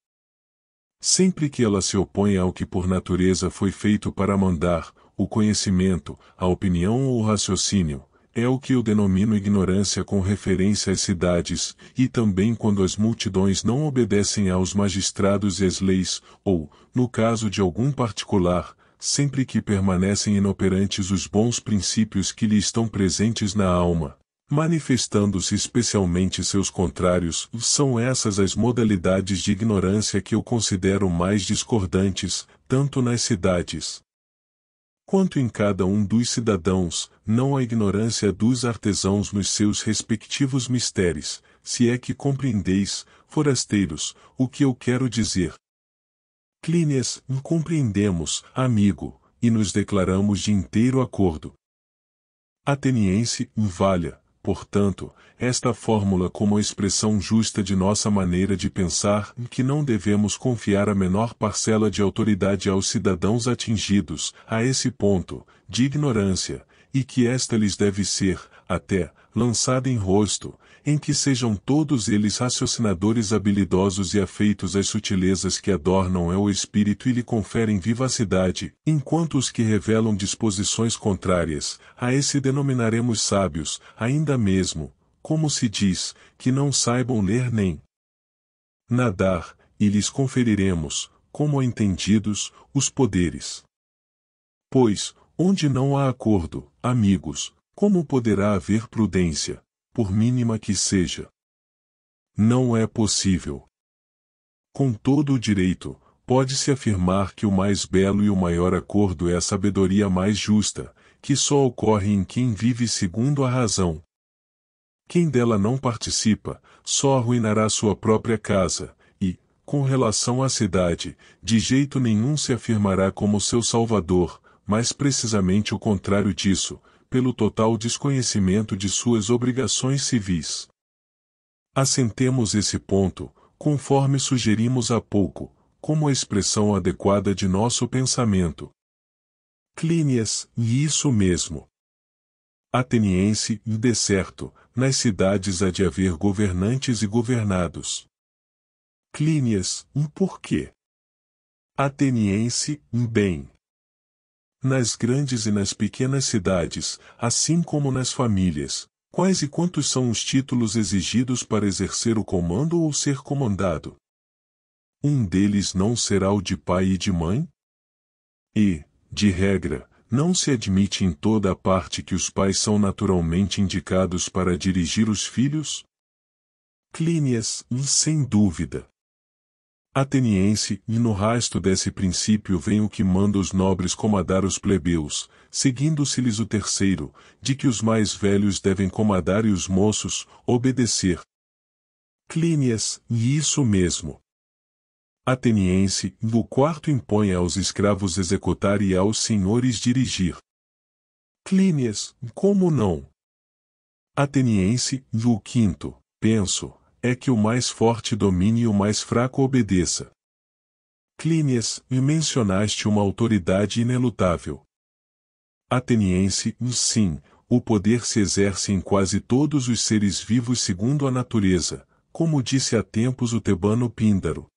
Sempre que ela se opõe ao que por natureza foi feito para mandar, o conhecimento, a opinião ou o raciocínio, é o que eu denomino ignorância com referência às cidades, e também quando as multidões não obedecem aos magistrados e às leis, ou, no caso de algum particular, sempre que permanecem inoperantes os bons princípios que lhe estão presentes na alma, manifestando-se especialmente seus contrários, são essas as modalidades de ignorância que eu considero mais discordantes, tanto nas cidades quanto em cada um dos cidadãos, não a ignorância dos artesãos nos seus respectivos mistérios, se é que compreendeis, forasteiros, o que eu quero dizer. Clínias, compreendemos, amigo, e nos declaramos de inteiro acordo. Ateniense, valha, portanto, esta fórmula como a expressão justa de nossa maneira de pensar, que não devemos confiar a menor parcela de autoridade aos cidadãos atingidos, a esse ponto, de ignorância, e que esta lhes deve ser, até, lançada em rosto, em que sejam todos eles raciocinadores habilidosos e afeitos às sutilezas que adornam é o espírito e lhe conferem vivacidade, enquanto os que revelam disposições contrárias, a esse denominaremos sábios, ainda mesmo, como se diz, que não saibam ler nem nadar, e lhes conferiremos, como entendidos, os poderes. Pois, onde não há acordo, amigos, como poderá haver prudência? Por mínima que seja. Não é possível. Com todo o direito, pode-se afirmar que o mais belo e o maior acordo é a sabedoria mais justa, que só ocorre em quem vive segundo a razão. Quem dela não participa, só arruinará sua própria casa, e, com relação à cidade, de jeito nenhum se afirmará como seu salvador, mas precisamente o contrário disso, pelo total desconhecimento de suas obrigações civis. Assentemos esse ponto, conforme sugerimos há pouco, como a expressão adequada de nosso pensamento. Clínias, e isso mesmo. Ateniense, de certo, nas cidades há de haver governantes e governados. Clínias, por quê? Ateniense, bem. Nas grandes e nas pequenas cidades, assim como nas famílias, quais e quantos são os títulos exigidos para exercer o comando ou ser comandado? Um deles não será o de pai e de mãe? E, de regra, não se admite em toda a parte que os pais são naturalmente indicados para dirigir os filhos? Clínias, sem dúvida. Ateniense, e no rasto desse princípio vem o que manda os nobres comandar os plebeus, seguindo-se-lhes o terceiro, de que os mais velhos devem comandar e os moços, obedecer. Clínias, e isso mesmo. Ateniense, o quarto impõe aos escravos executar e aos senhores dirigir. Clínias, como não? Ateniense, o quinto, penso, é que o mais forte domine e o mais fraco obedeça. Clínias, me mencionaste uma autoridade inelutável. Ateniense, sim, o poder se exerce em quase todos os seres vivos segundo a natureza, como disse há tempos o tebano Píndaro.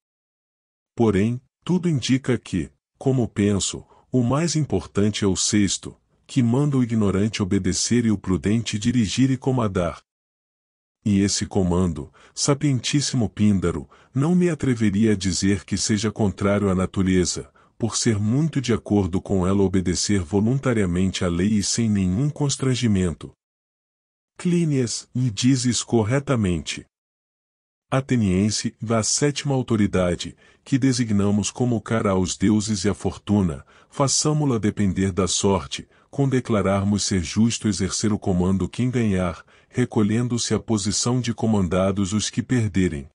Porém, tudo indica que, como penso, o mais importante é o sexto, que manda o ignorante obedecer e o prudente dirigir e comandar. E esse comando, sapientíssimo Píndaro, não me atreveria a dizer que seja contrário à natureza, por ser muito de acordo com ela obedecer voluntariamente à lei e sem nenhum constrangimento. Clínias, e dizes corretamente. Ateniense, da sétima autoridade, que designamos como cara aos deuses e à fortuna, façamo-la depender da sorte, com declararmos ser justo exercer o comando quem ganhar, recolhendo-se à posição de comandados os que perderem.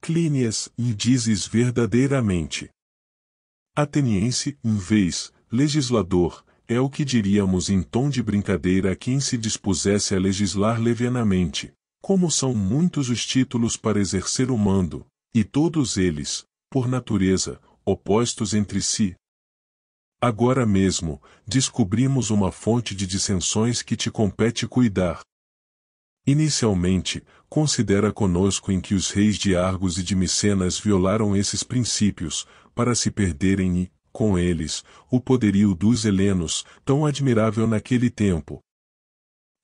Clínias, e dizes verdadeiramente. Ateniense, em vez, legislador, é o que diríamos em tom de brincadeira a quem se dispusesse a legislar levianamente. Como são muitos os títulos para exercer o mando, e todos eles, por natureza, opostos entre si. Agora mesmo, descobrimos uma fonte de dissensões que te compete cuidar. Inicialmente, considera conosco em que os reis de Argos e de Micenas violaram esses princípios, para se perderem e, com eles, o poderio dos helenos, tão admirável naquele tempo.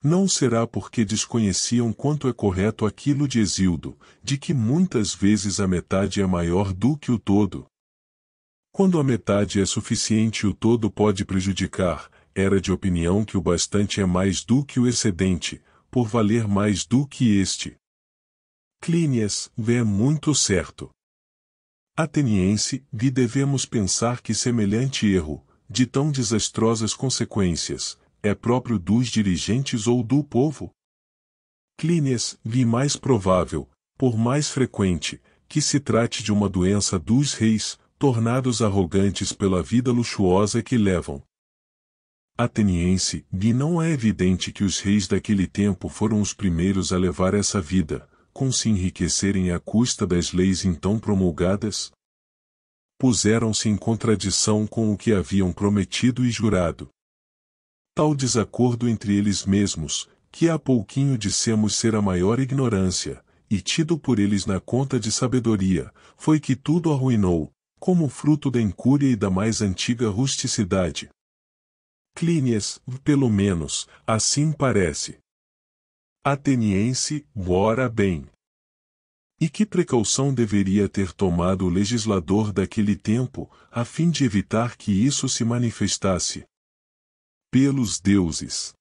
Não será porque desconheciam quanto é correto aquilo de Hesíodo, de que muitas vezes a metade é maior do que o todo. Quando a metade é suficiente o todo pode prejudicar, era de opinião que o bastante é mais do que o excedente, por valer mais do que este. Clínias, é muito certo. Ateniense, e devemos pensar que semelhante erro, de tão desastrosas consequências, é próprio dos dirigentes ou do povo? Clínias, vi mais provável, por mais frequente, que se trate de uma doença dos reis, tornados arrogantes pela vida luxuosa que levam. Ateniense, vi não é evidente que os reis daquele tempo foram os primeiros a levar essa vida, com se enriquecerem à custa das leis então promulgadas? Puseram-se em contradição com o que haviam prometido e jurado. Tal desacordo entre eles mesmos, que há pouquinho dissemos ser a maior ignorância, e tido por eles na conta de sabedoria, foi que tudo arruinou, como fruto da incúria e da mais antiga rusticidade. Clínias, pelo menos, assim parece. Ateniense, ora bem. E que precaução deveria ter tomado o legislador daquele tempo, a fim de evitar que isso se manifestasse? Pelos deuses.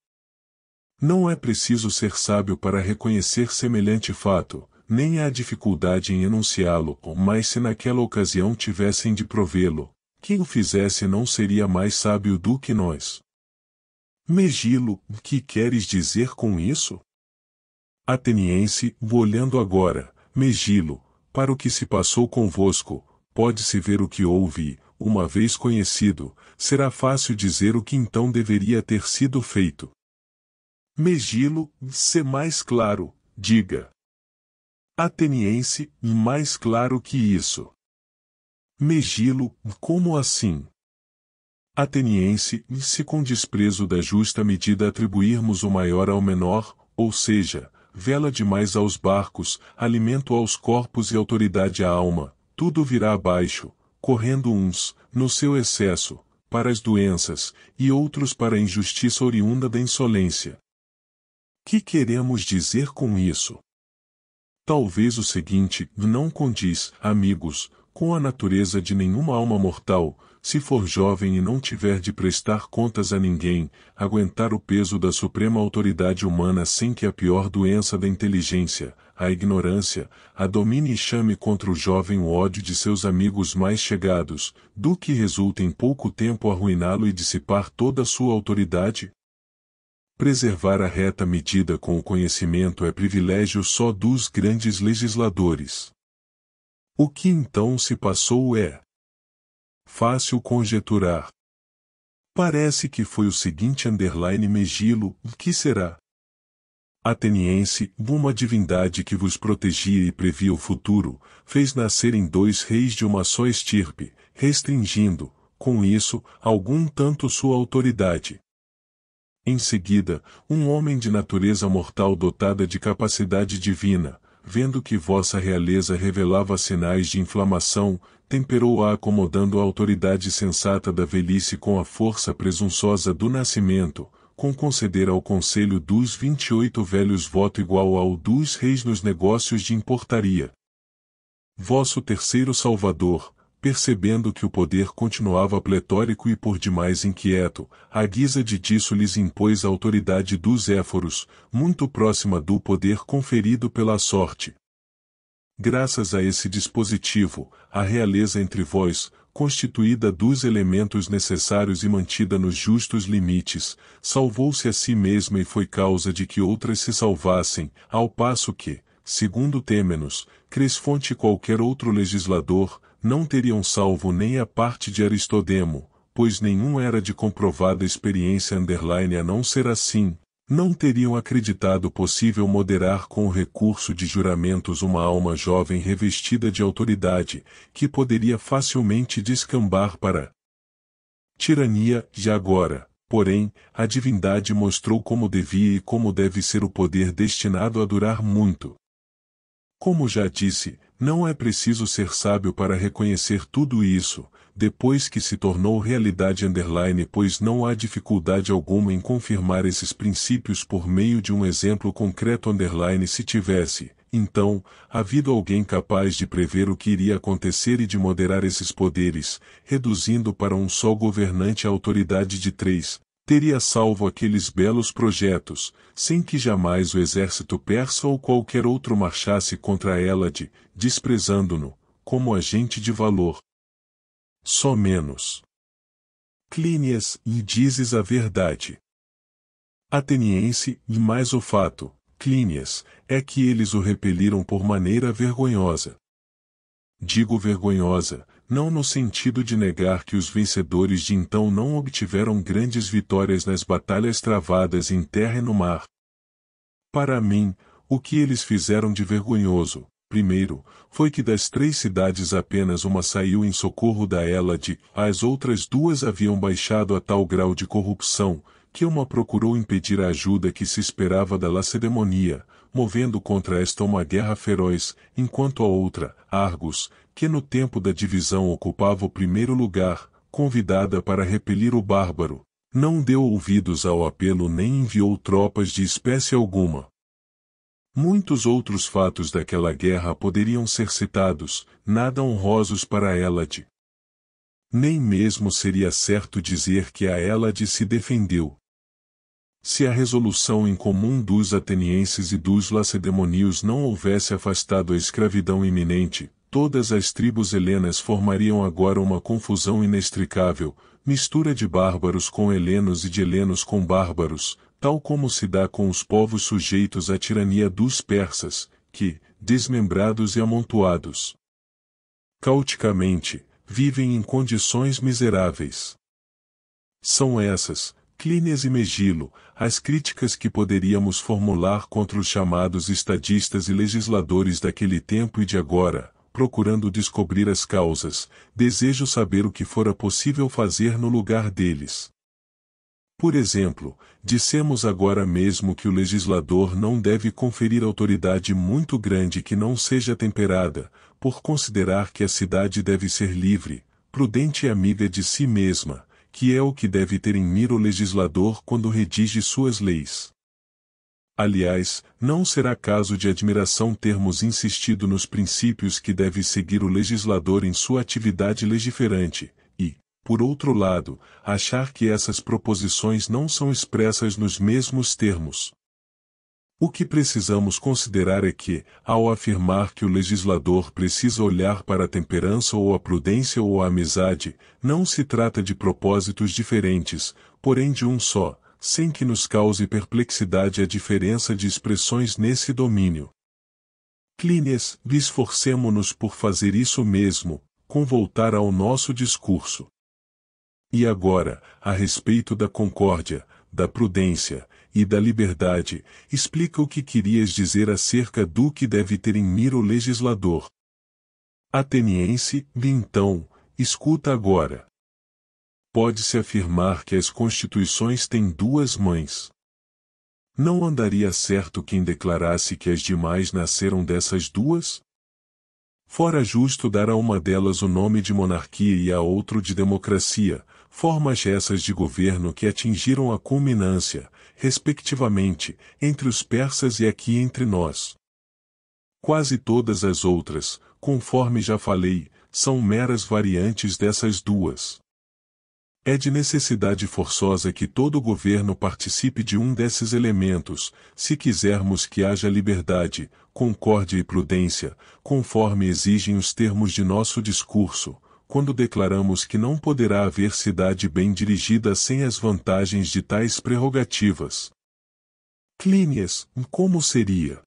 Não é preciso ser sábio para reconhecer semelhante fato, nem há dificuldade em enunciá-lo, mas se naquela ocasião tivessem de provê-lo, quem o fizesse não seria mais sábio do que nós. Megilo, o que queres dizer com isso? Ateniense, olhando agora, Megilo, para o que se passou convosco, pode-se ver o que houve. Uma vez conhecido, será fácil dizer o que então deveria ter sido feito. Megilo, se mais claro, diga. Ateniense, mais claro que isso. Megilo, como assim? Ateniense, se com desprezo da justa medida atribuirmos o maior ao menor, ou seja, vela demais aos barcos, alimento aos corpos e autoridade à alma, tudo virá abaixo. Correndo uns, no seu excesso, para as doenças, e outros para a injustiça oriunda da insolência. Que queremos dizer com isso? Talvez o seguinte não condiz, amigos, com a natureza de nenhuma alma mortal, se for jovem e não tiver de prestar contas a ninguém, aguentar o peso da suprema autoridade humana sem que a pior doença da inteligência, a ignorância, a domine e chame contra o jovem o ódio de seus amigos mais chegados, do que resulta em pouco tempo arruiná-lo e dissipar toda a sua autoridade? Preservar a reta medida com o conhecimento é privilégio só dos grandes legisladores. O que então se passou é fácil conjeturar. Parece que foi o seguinte underline Megilo, que será? Ateniense, uma divindade que vos protegia e previa o futuro, fez nascerem dois reis de uma só estirpe, restringindo, com isso, algum tanto sua autoridade. Em seguida, um homem de natureza mortal dotada de capacidade divina, vendo que vossa realeza revelava sinais de inflamação, temperou-a acomodando a autoridade sensata da velhice com a força presunçosa do nascimento, com conceder ao conselho dos vinte e oito velhos voto igual ao dos reis nos negócios de importaria. Vosso terceiro salvador, percebendo que o poder continuava pletórico e por demais inquieto, à guisa de disso lhes impôs a autoridade dos éforos, muito próxima do poder conferido pela sorte. Graças a esse dispositivo, a realeza entre vós, constituída dos elementos necessários e mantida nos justos limites, salvou-se a si mesma e foi causa de que outras se salvassem, ao passo que, segundo Têmenos, Cresfonte e qualquer outro legislador, não teriam salvo nem a parte de Aristodemo, pois nenhum era de comprovada experiência underline a não ser assim, não teriam acreditado possível moderar com o recurso de juramentos uma alma jovem revestida de autoridade, que poderia facilmente descambar para tirania. E agora, porém, a divindade mostrou como devia e como deve ser o poder destinado a durar muito. Como já disse, não é preciso ser sábio para reconhecer tudo isso, depois que se tornou realidade underline, pois não há dificuldade alguma em confirmar esses princípios por meio de um exemplo concreto underline se tivesse, então, havido alguém capaz de prever o que iria acontecer e de moderar esses poderes, reduzindo para um só governante a autoridade de três, teria salvo aqueles belos projetos, sem que jamais o exército persa ou qualquer outro marchasse contra Hélade, desprezando-no, como agente de valor. Só menos. Clínias, e dizes a verdade. Ateniense, e mais o fato, Clínias, é que eles o repeliram por maneira vergonhosa. Digo vergonhosa, não no sentido de negar que os vencedores de então não obtiveram grandes vitórias nas batalhas travadas em terra e no mar. Para mim, o que eles fizeram de vergonhoso, primeiro, foi que das três cidades apenas uma saiu em socorro da Hélade, as outras duas haviam baixado a tal grau de corrupção, que uma procurou impedir a ajuda que se esperava da Lacedemonia, movendo contra esta uma guerra feroz, enquanto a outra, Argos, que no tempo da divisão ocupava o primeiro lugar, convidada para repelir o bárbaro, não deu ouvidos ao apelo nem enviou tropas de espécie alguma. Muitos outros fatos daquela guerra poderiam ser citados, nada honrosos para Hélade. Nem mesmo seria certo dizer que a Hélade se defendeu. Se a resolução em comum dos atenienses e dos lacedemônios não houvesse afastado a escravidão iminente, todas as tribos helenas formariam agora uma confusão inextricável, mistura de bárbaros com helenos e de helenos com bárbaros, tal como se dá com os povos sujeitos à tirania dos persas, que, desmembrados e amontoados cauticamente, vivem em condições miseráveis. São essas, Clínias e Megilo, as críticas que poderíamos formular contra os chamados estadistas e legisladores daquele tempo e de agora, procurando descobrir as causas, desejo saber o que fora possível fazer no lugar deles. Por exemplo, dissemos agora mesmo que o legislador não deve conferir autoridade muito grande que não seja temperada, por considerar que a cidade deve ser livre, prudente e amiga de si mesma, que é o que deve ter em mira o legislador quando redige suas leis. Aliás, não será caso de admiração termos insistido nos princípios que deve seguir o legislador em sua atividade legiferante, e, Por outro lado, achar que essas proposições não são expressas nos mesmos termos. O que precisamos considerar é que, ao afirmar que o legislador precisa olhar para a temperança ou a prudência ou a amizade, não se trata de propósitos diferentes, porém de um só, sem que nos cause perplexidade a diferença de expressões nesse domínio. Clínias, esforcemo-nos por fazer isso mesmo, com voltar ao nosso discurso. E agora, a respeito da concórdia, da prudência e da liberdade, explica o que querias dizer acerca do que deve ter em mira o legislador. Ateniense, então, escuta agora. Pode-se afirmar que as constituições têm duas mães. Não andaria certo quem declarasse que as demais nasceram dessas duas? Fora justo dar a uma delas o nome de monarquia e a outra de democracia, formas essas de governo que atingiram a culminância, respectivamente, entre os persas e aqui entre nós. Quase todas as outras, conforme já falei, são meras variantes dessas duas. É de necessidade forçosa que todo governo participe de um desses elementos, se quisermos que haja liberdade, concórdia e prudência, conforme exigem os termos de nosso discurso, quando declaramos que não poderá haver cidade bem dirigida sem as vantagens de tais prerrogativas. Clínias, como seria?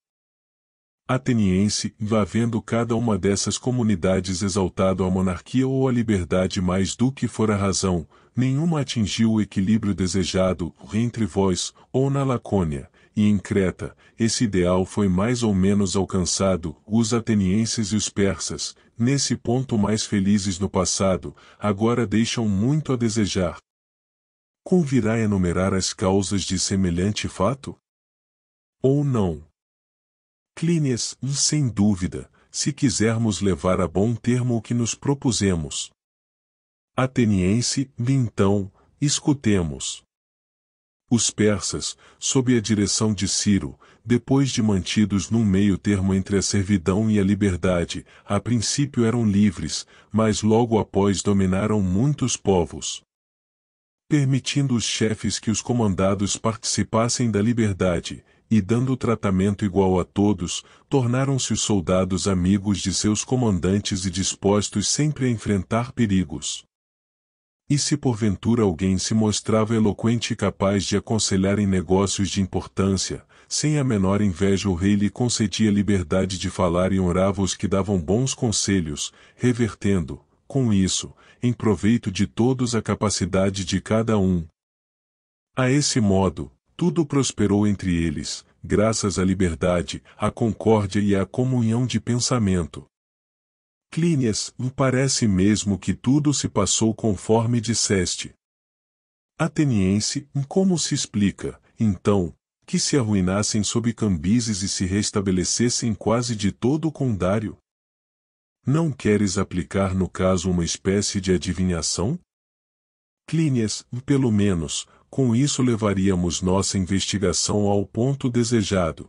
Ateniense, vá vendo cada uma dessas comunidades exaltado a monarquia ou a liberdade mais do que for a razão, nenhuma atingiu o equilíbrio desejado entre vós, ou na Lacônia, e em Creta, esse ideal foi mais ou menos alcançado, os atenienses e os persas, nesse ponto mais felizes no passado, agora deixam muito a desejar. Convirá enumerar as causas de semelhante fato? Ou não? Clínias, sem dúvida, se quisermos levar a bom termo o que nos propusemos. Ateniense, então, escutemos. Os persas, sob a direção de Ciro, depois de mantidos num meio termo entre a servidão e a liberdade, a princípio eram livres, mas logo após dominaram muitos povos, permitindo os chefes que os comandados participassem da liberdade, e dando tratamento igual a todos, tornaram-se os soldados amigos de seus comandantes e dispostos sempre a enfrentar perigos. E se porventura alguém se mostrava eloquente e capaz de aconselhar em negócios de importância, sem a menor inveja o rei lhe concedia liberdade de falar e honrava os que davam bons conselhos, revertendo, com isso, em proveito de todos a capacidade de cada um. A esse modo, tudo prosperou entre eles, graças à liberdade, à concórdia e à comunhão de pensamento. Clínias, parece mesmo que tudo se passou conforme disseste. Ateniense, como se explica, então, que se arruinassem sob Cambises e se restabelecessem quase de todo com Dário? Não queres aplicar no caso uma espécie de adivinhação? Clínias, pelo menos, com isso levaríamos nossa investigação ao ponto desejado.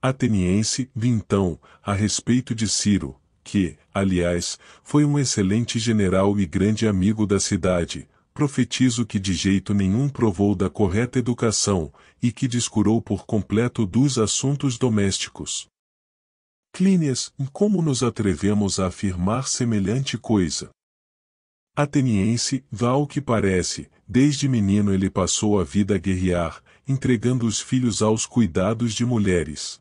Ateniense, então, a respeito de Ciro, que, aliás, foi um excelente general e grande amigo da cidade, profetizo que de jeito nenhum provou da correta educação, e que descurou por completo dos assuntos domésticos. Clínias, como nos atrevemos a afirmar semelhante coisa? Ateniense, vá ao que parece, desde menino ele passou a vida a guerrear, entregando os filhos aos cuidados de mulheres.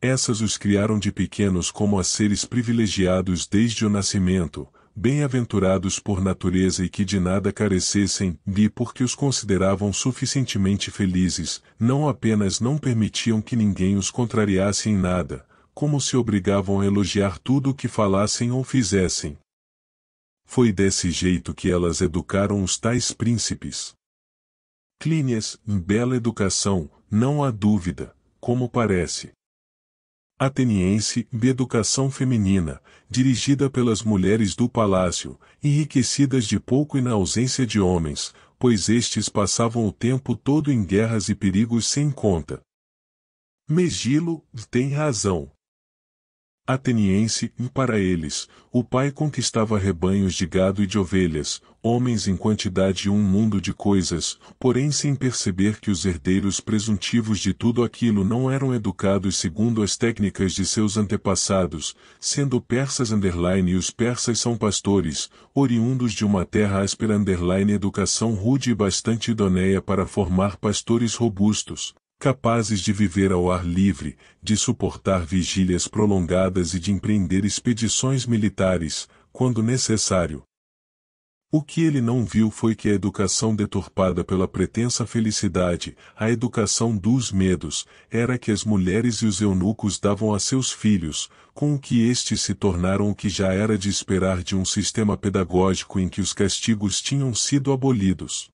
Essas os criaram de pequenos como a seres privilegiados desde o nascimento, bem-aventurados por natureza e que de nada carecessem, e porque os consideravam suficientemente felizes, não apenas não permitiam que ninguém os contrariasse em nada, como se obrigavam a elogiar tudo o que falassem ou fizessem. Foi desse jeito que elas educaram os tais príncipes. Clínias, bela educação, não há dúvida, como parece. Ateniense, educação feminina, dirigida pelas mulheres do palácio, enriquecidas de pouco e na ausência de homens, pois estes passavam o tempo todo em guerras e perigos sem conta. Megilo, tem razão. ateniense, e para eles, o pai conquistava rebanhos de gado e de ovelhas, homens em quantidade e um mundo de coisas, porém sem perceber que os herdeiros presuntivos de tudo aquilo não eram educados segundo as técnicas de seus antepassados, sendo persas underline e os persas são pastores, oriundos de uma terra áspera underline educação rude e bastante idônea para formar pastores robustos, capazes de viver ao ar livre, de suportar vigílias prolongadas e de empreender expedições militares, quando necessário. O que ele não viu foi que a educação deturpada pela pretensa felicidade, a educação dos medos, era que as mulheres e os eunucos davam a seus filhos, com o que estes se tornaram o que já era de esperar de um sistema pedagógico em que os castigos tinham sido abolidos.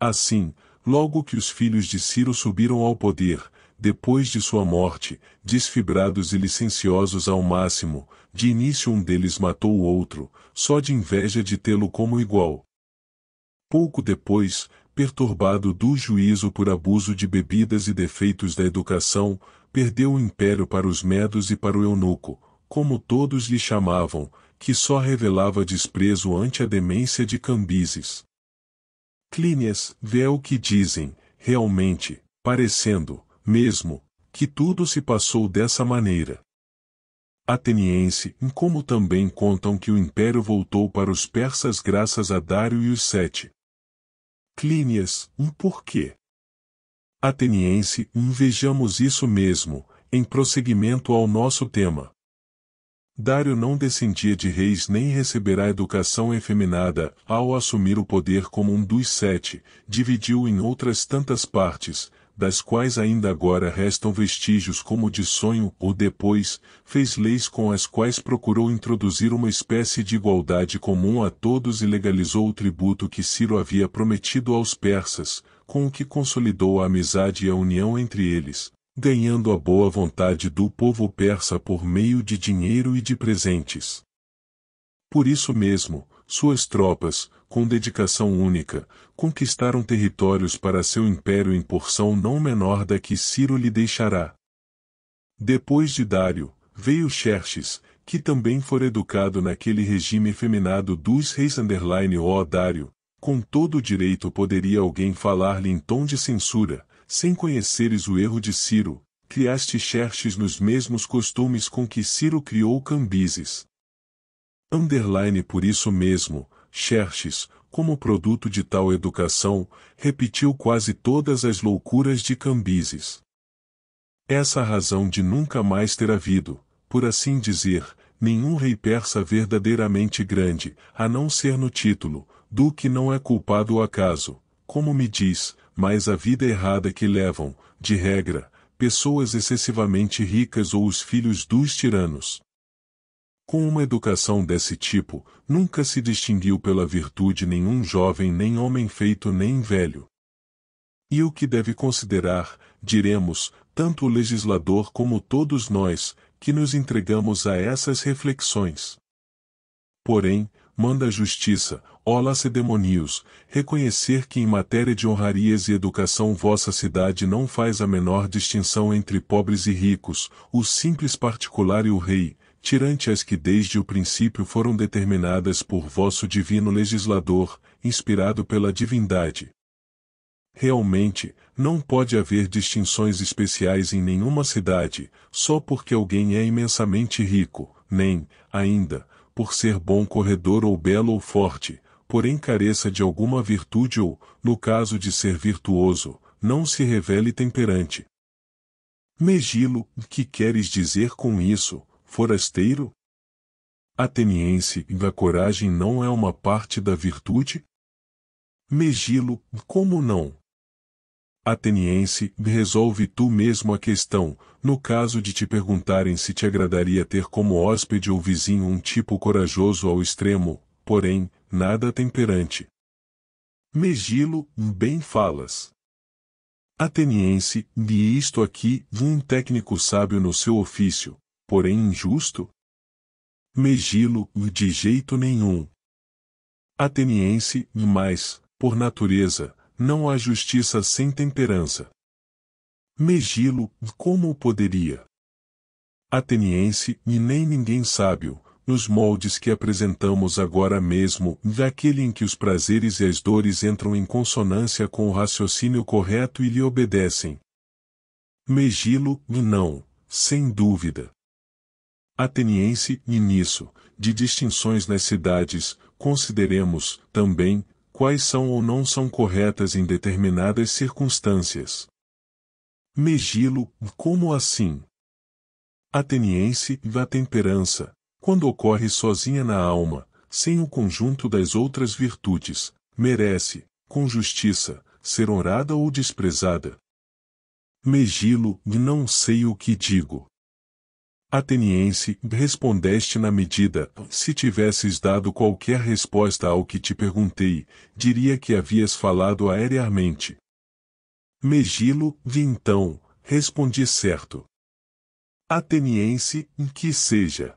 Assim, logo que os filhos de Ciro subiram ao poder, depois de sua morte, desfibrados e licenciosos ao máximo, de início um deles matou o outro, só de inveja de tê-lo como igual. Pouco depois, perturbado do juízo por abuso de bebidas e defeitos da educação, perdeu o império para os medos e para o eunuco, como todos lhe chamavam, que só revelava desprezo ante a demência de Cambises. Clínias, vê o que dizem, realmente, parecendo, mesmo, que tudo se passou dessa maneira. Ateniense, como também contam que o império voltou para os persas graças a Dário e os sete. Clínias, um porquê? Ateniense, um vejamos isso mesmo, em prosseguimento ao nosso tema. Dário não descendia de reis nem receberá educação efeminada, ao assumir o poder como um dos sete, dividiu em outras tantas partes, das quais ainda agora restam vestígios como de sonho, ou depois, fez leis com as quais procurou introduzir uma espécie de igualdade comum a todos e legalizou o tributo que Ciro havia prometido aos persas, com o que consolidou a amizade e a união entre eles, ganhando a boa vontade do povo persa por meio de dinheiro e de presentes. Por isso mesmo, suas tropas, com dedicação única, conquistaram territórios para seu império em porção não menor da que Ciro lhe deixará. Depois de Dário, veio Xerxes, que também fora educado naquele regime efeminado dos reis underline o Dário, com todo o direito poderia alguém falar-lhe em tom de censura, sem conheceres o erro de Ciro, criaste Xerxes nos mesmos costumes com que Ciro criou Cambises. Underline por isso mesmo, Xerxes, como produto de tal educação, repetiu quase todas as loucuras de Cambises. Essa razão de nunca mais ter havido, por assim dizer, nenhum rei persa verdadeiramente grande, a não ser no título, do que não é culpado o acaso, como me diz, mas a vida errada que levam, de regra, pessoas excessivamente ricas ou os filhos dos tiranos. Com uma educação desse tipo, nunca se distinguiu pela virtude nenhum jovem nem homem feito nem velho. E o que deve considerar, diremos, tanto o legislador como todos nós, que nos entregamos a essas reflexões. Porém, manda a justiça, ó lacedemonios, reconhecer que em matéria de honrarias e educação vossa cidade não faz a menor distinção entre pobres e ricos, o simples particular e o rei, tirante as que desde o princípio foram determinadas por vosso divino legislador, inspirado pela divindade. Realmente, não pode haver distinções especiais em nenhuma cidade, só porque alguém é imensamente rico, nem, ainda, por ser bom corredor ou belo ou forte, porém careça de alguma virtude ou, no caso de ser virtuoso, não se revele temperante. Megilo, que queres dizer com isso? Forasteiro? Ateniense, a coragem não é uma parte da virtude? Megilo, como não? Ateniense, resolve tu mesmo a questão, no caso de te perguntarem se te agradaria ter como hóspede ou vizinho um tipo corajoso ao extremo, porém, nada temperante. Megilo, bem falas. Ateniense, e isto aqui, um técnico sábio no seu ofício, porém injusto? Megilo, de jeito nenhum. Ateniense, mas, por natureza, não há justiça sem temperança. Megilo, como poderia? ateniense e nem ninguém sábio, nos moldes que apresentamos agora mesmo, daquele em que os prazeres e as dores entram em consonância com o raciocínio correto e lhe obedecem. Megilo, não, sem dúvida. Ateniense, e nisso, de distinções nas cidades, consideremos, também, quais são ou não são corretas em determinadas circunstâncias. Megilo, como assim? Ateniense, a temperança, quando ocorre sozinha na alma, sem o conjunto das outras virtudes, merece, com justiça, ser honrada ou desprezada. Megilo, não sei o que digo. Ateniense, respondeste na medida, se tivesses dado qualquer resposta ao que te perguntei, diria que havias falado aereamente. Megilo, então, respondi certo. Ateniense, que seja.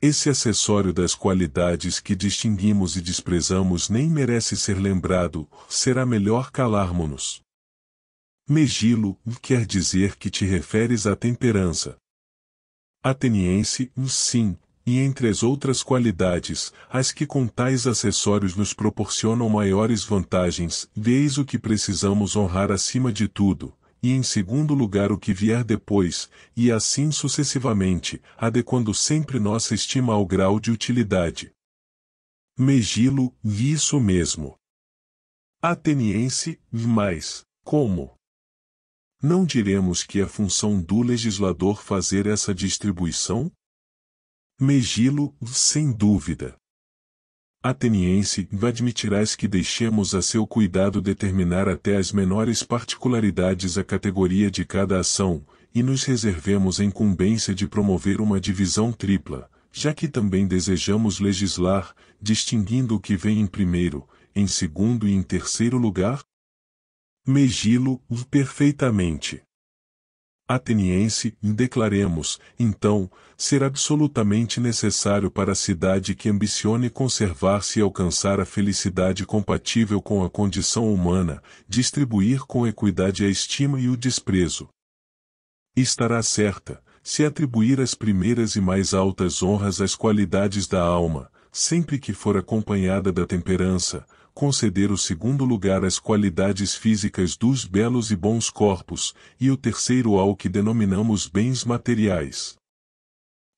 Esse acessório das qualidades que distinguimos e desprezamos nem merece ser lembrado, será melhor calarmo-nos. Megilo, quer dizer que te referes à temperança. Ateniense, sim, e entre as outras qualidades, as que com tais acessórios nos proporcionam maiores vantagens, eis o que precisamos honrar acima de tudo, e em segundo lugar o que vier depois, e assim sucessivamente, adequando sempre nossa estima ao grau de utilidade. Megilo, isso mesmo. Ateniense, mas, como? Não diremos que é função do legislador fazer essa distribuição? Megilo, sem dúvida. Ateniense, admitirás que deixemos a seu cuidado determinar até as menores particularidades a categoria de cada ação, e nos reservemos a incumbência de promover uma divisão tripla, já que também desejamos legislar, distinguindo o que vem em primeiro, em segundo e em terceiro lugar? Megilo, perfeitamente. Ateniense, declaremos, então, ser absolutamente necessário para a cidade que ambicione conservar-se e alcançar a felicidade compatível com a condição humana, distribuir com equidade a estima e o desprezo. Estará certa, se atribuir as primeiras e mais altas honras às qualidades da alma, sempre que for acompanhada da temperança, conceder o segundo lugar às qualidades físicas dos belos e bons corpos, e o terceiro ao que denominamos bens materiais.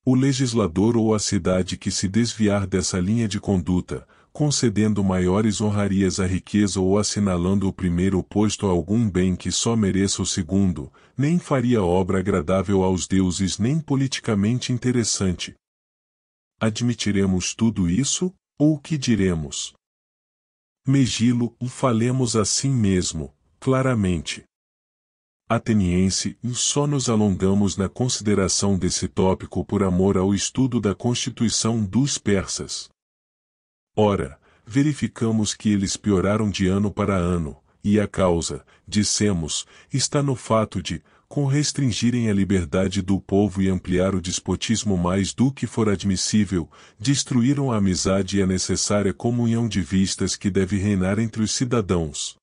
O legislador ou a cidade que se desviar dessa linha de conduta, concedendo maiores honrarias à riqueza ou assinalando o primeiro posto a algum bem que só mereça o segundo, nem faria obra agradável aos deuses nem politicamente interessante. Admitiremos tudo isso, ou o que diremos? Megilo, falemos assim mesmo, claramente. Ateniense, só nos alongamos na consideração desse tópico por amor ao estudo da constituição dos persas. Ora, verificamos que eles pioraram de ano para ano, e a causa, dissemos, está no fato de, com restringirem a liberdade do povo e ampliar o despotismo mais do que for admissível, destruíram a amizade e a necessária comunhão de vistas que deve reinar entre os cidadãos.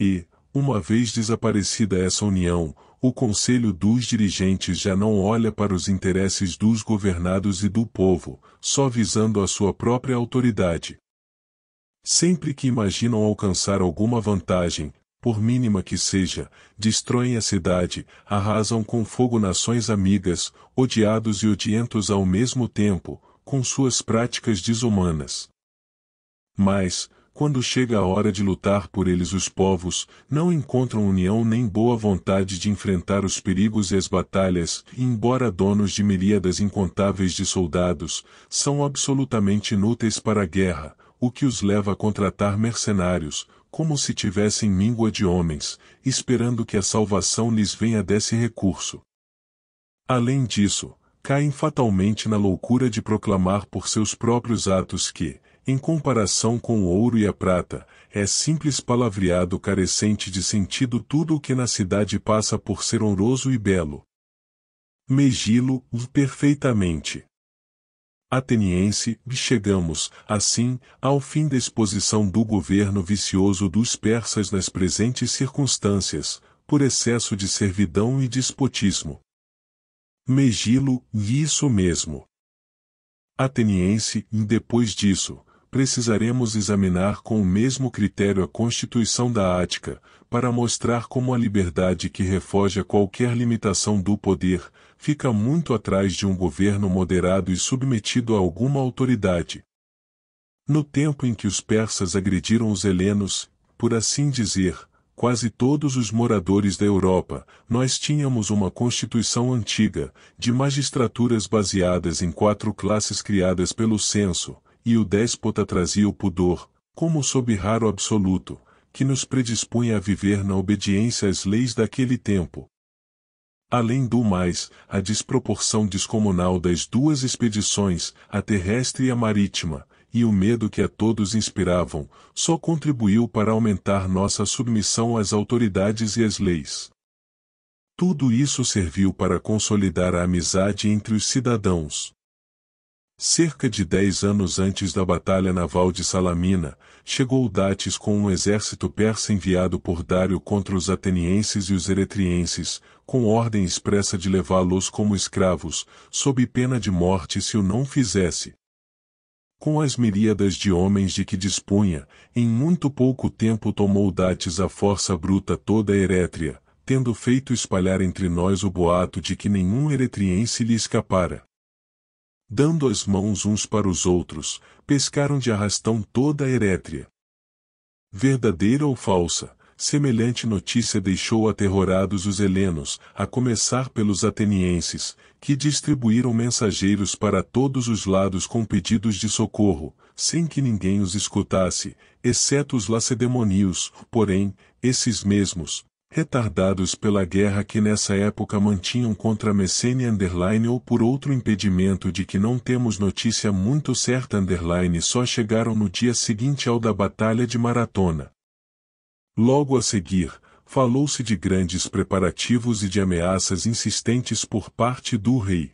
E, uma vez desaparecida essa união, o conselho dos dirigentes já não olha para os interesses dos governados e do povo, só visando a sua própria autoridade. Sempre que imaginam alcançar alguma vantagem, por mínima que seja, destroem a cidade, arrasam com fogo nações amigas, odiados e odientos ao mesmo tempo, com suas práticas desumanas. Mas, quando chega a hora de lutar por eles os povos, não encontram união nem boa vontade de enfrentar os perigos e as batalhas, e embora donos de miríadas incontáveis de soldados, são absolutamente inúteis para a guerra, o que os leva a contratar mercenários, como se tivessem míngua de homens, esperando que a salvação lhes venha desse recurso. Além disso, caem fatalmente na loucura de proclamar por seus próprios atos que, em comparação com o ouro e a prata, é simples palavreado carecente de sentido tudo o que na cidade passa por ser honroso e belo. Megilo, perfeitamente. Ateniense, chegamos, assim, ao fim da exposição do governo vicioso dos persas nas presentes circunstâncias, por excesso de servidão e despotismo. Megilo, isso mesmo. Ateniense, depois disso, precisaremos examinar com o mesmo critério a Constituição da Ática, para mostrar como a liberdade que refoge a qualquer limitação do poder, fica muito atrás de um governo moderado e submetido a alguma autoridade. No tempo em que os persas agrediram os helenos, por assim dizer, quase todos os moradores da Europa, nós tínhamos uma constituição antiga, de magistraturas baseadas em quatro classes criadas pelo censo, e o déspota trazia o pudor, como sob raro absoluto, que nos predispunha a viver na obediência às leis daquele tempo. Além do mais, a desproporção descomunal das duas expedições, a terrestre e a marítima, e o medo que a todos inspiravam, só contribuiu para aumentar nossa submissão às autoridades e às leis. Tudo isso serviu para consolidar a amizade entre os cidadãos. Cerca de dez anos antes da batalha naval de Salamina, chegou Datis com um exército persa enviado por Dário contra os atenienses e os eretrienses, com ordem expressa de levá-los como escravos, sob pena de morte se o não fizesse. Com as miríadas de homens de que dispunha, em muito pouco tempo tomou Datis a força bruta toda a Erétria, tendo feito espalhar entre nós o boato de que nenhum eretriense lhe escapara. Dando as mãos uns para os outros, pescaram de arrastão toda a Erétria. Verdadeira ou falsa, semelhante notícia deixou aterrorados os helenos, a começar pelos atenienses, que distribuíram mensageiros para todos os lados com pedidos de socorro, sem que ninguém os escutasse, exceto os lacedemonios, porém, esses mesmos, retardados pela guerra que nessa época mantinham contra Messênia underline ou por outro impedimento de que não temos notícia muito certa underline só chegaram no dia seguinte ao da Batalha de Maratona. Logo a seguir, falou-se de grandes preparativos e de ameaças insistentes por parte do rei.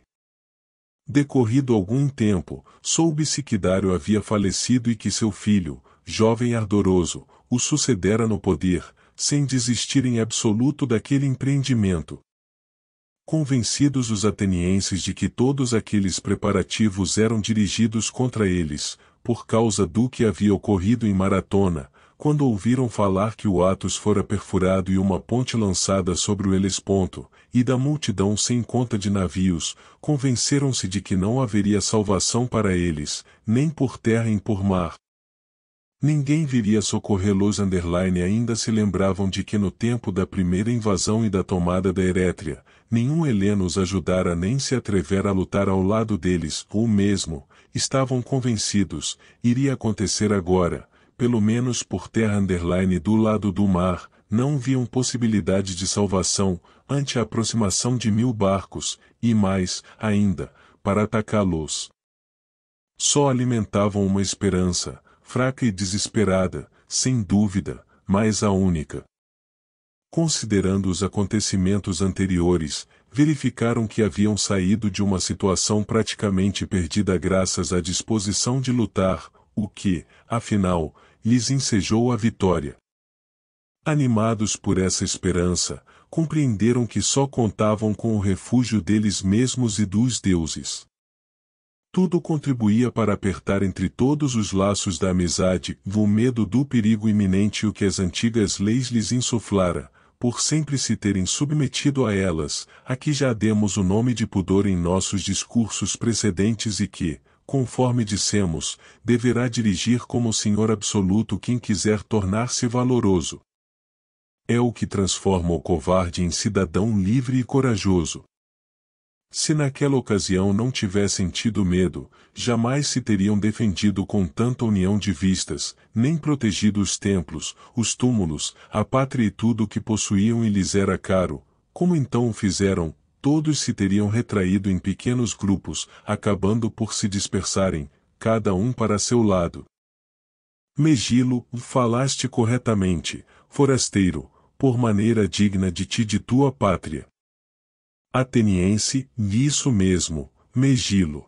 Decorrido algum tempo, soube-se que Dário havia falecido e que seu filho, jovem e ardoroso, o sucedera no poder, sem desistir em absoluto daquele empreendimento. Convencidos os atenienses de que todos aqueles preparativos eram dirigidos contra eles, por causa do que havia ocorrido em Maratona, quando ouviram falar que o Atos fora perfurado e uma ponte lançada sobre o Helesponto, e da multidão sem conta de navios, convenceram-se de que não haveria salvação para eles, nem por terra nem por mar. Ninguém viria socorrê-los. Ainda se lembravam de que no tempo da primeira invasão e da tomada da Erétria, nenhum heleno os ajudara nem se atrevera a lutar ao lado deles, ou mesmo, estavam convencidos, iria acontecer agora, pelo menos por terra. Do lado do mar, não viam possibilidade de salvação, ante a aproximação de mil barcos, e mais, ainda, para atacá-los. Só alimentavam uma esperança, fraca e desesperada, sem dúvida, mas a única. Considerando os acontecimentos anteriores, verificaram que haviam saído de uma situação praticamente perdida graças à disposição de lutar, o que, afinal, lhes ensejou a vitória. Animados por essa esperança, compreenderam que só contavam com o refúgio deles mesmos e dos deuses. Tudo contribuía para apertar entre todos os laços da amizade, o medo do perigo iminente e o que as antigas leis lhes insuflara, por sempre se terem submetido a elas, a que já demos o nome de pudor em nossos discursos precedentes e que, conforme dissemos, deverá dirigir como senhor absoluto quem quiser tornar-se valoroso. É o que transforma o covarde em cidadão livre e corajoso. Se naquela ocasião não tivessem tido medo, jamais se teriam defendido com tanta união de vistas, nem protegido os templos, os túmulos, a pátria e tudo o que possuíam e lhes era caro. Como então o fizeram, todos se teriam retraído em pequenos grupos, acabando por se dispersarem, cada um para seu lado. Megilo, falaste corretamente, forasteiro, por maneira digna de ti de tua pátria. Ateniense, isso mesmo, Megilo.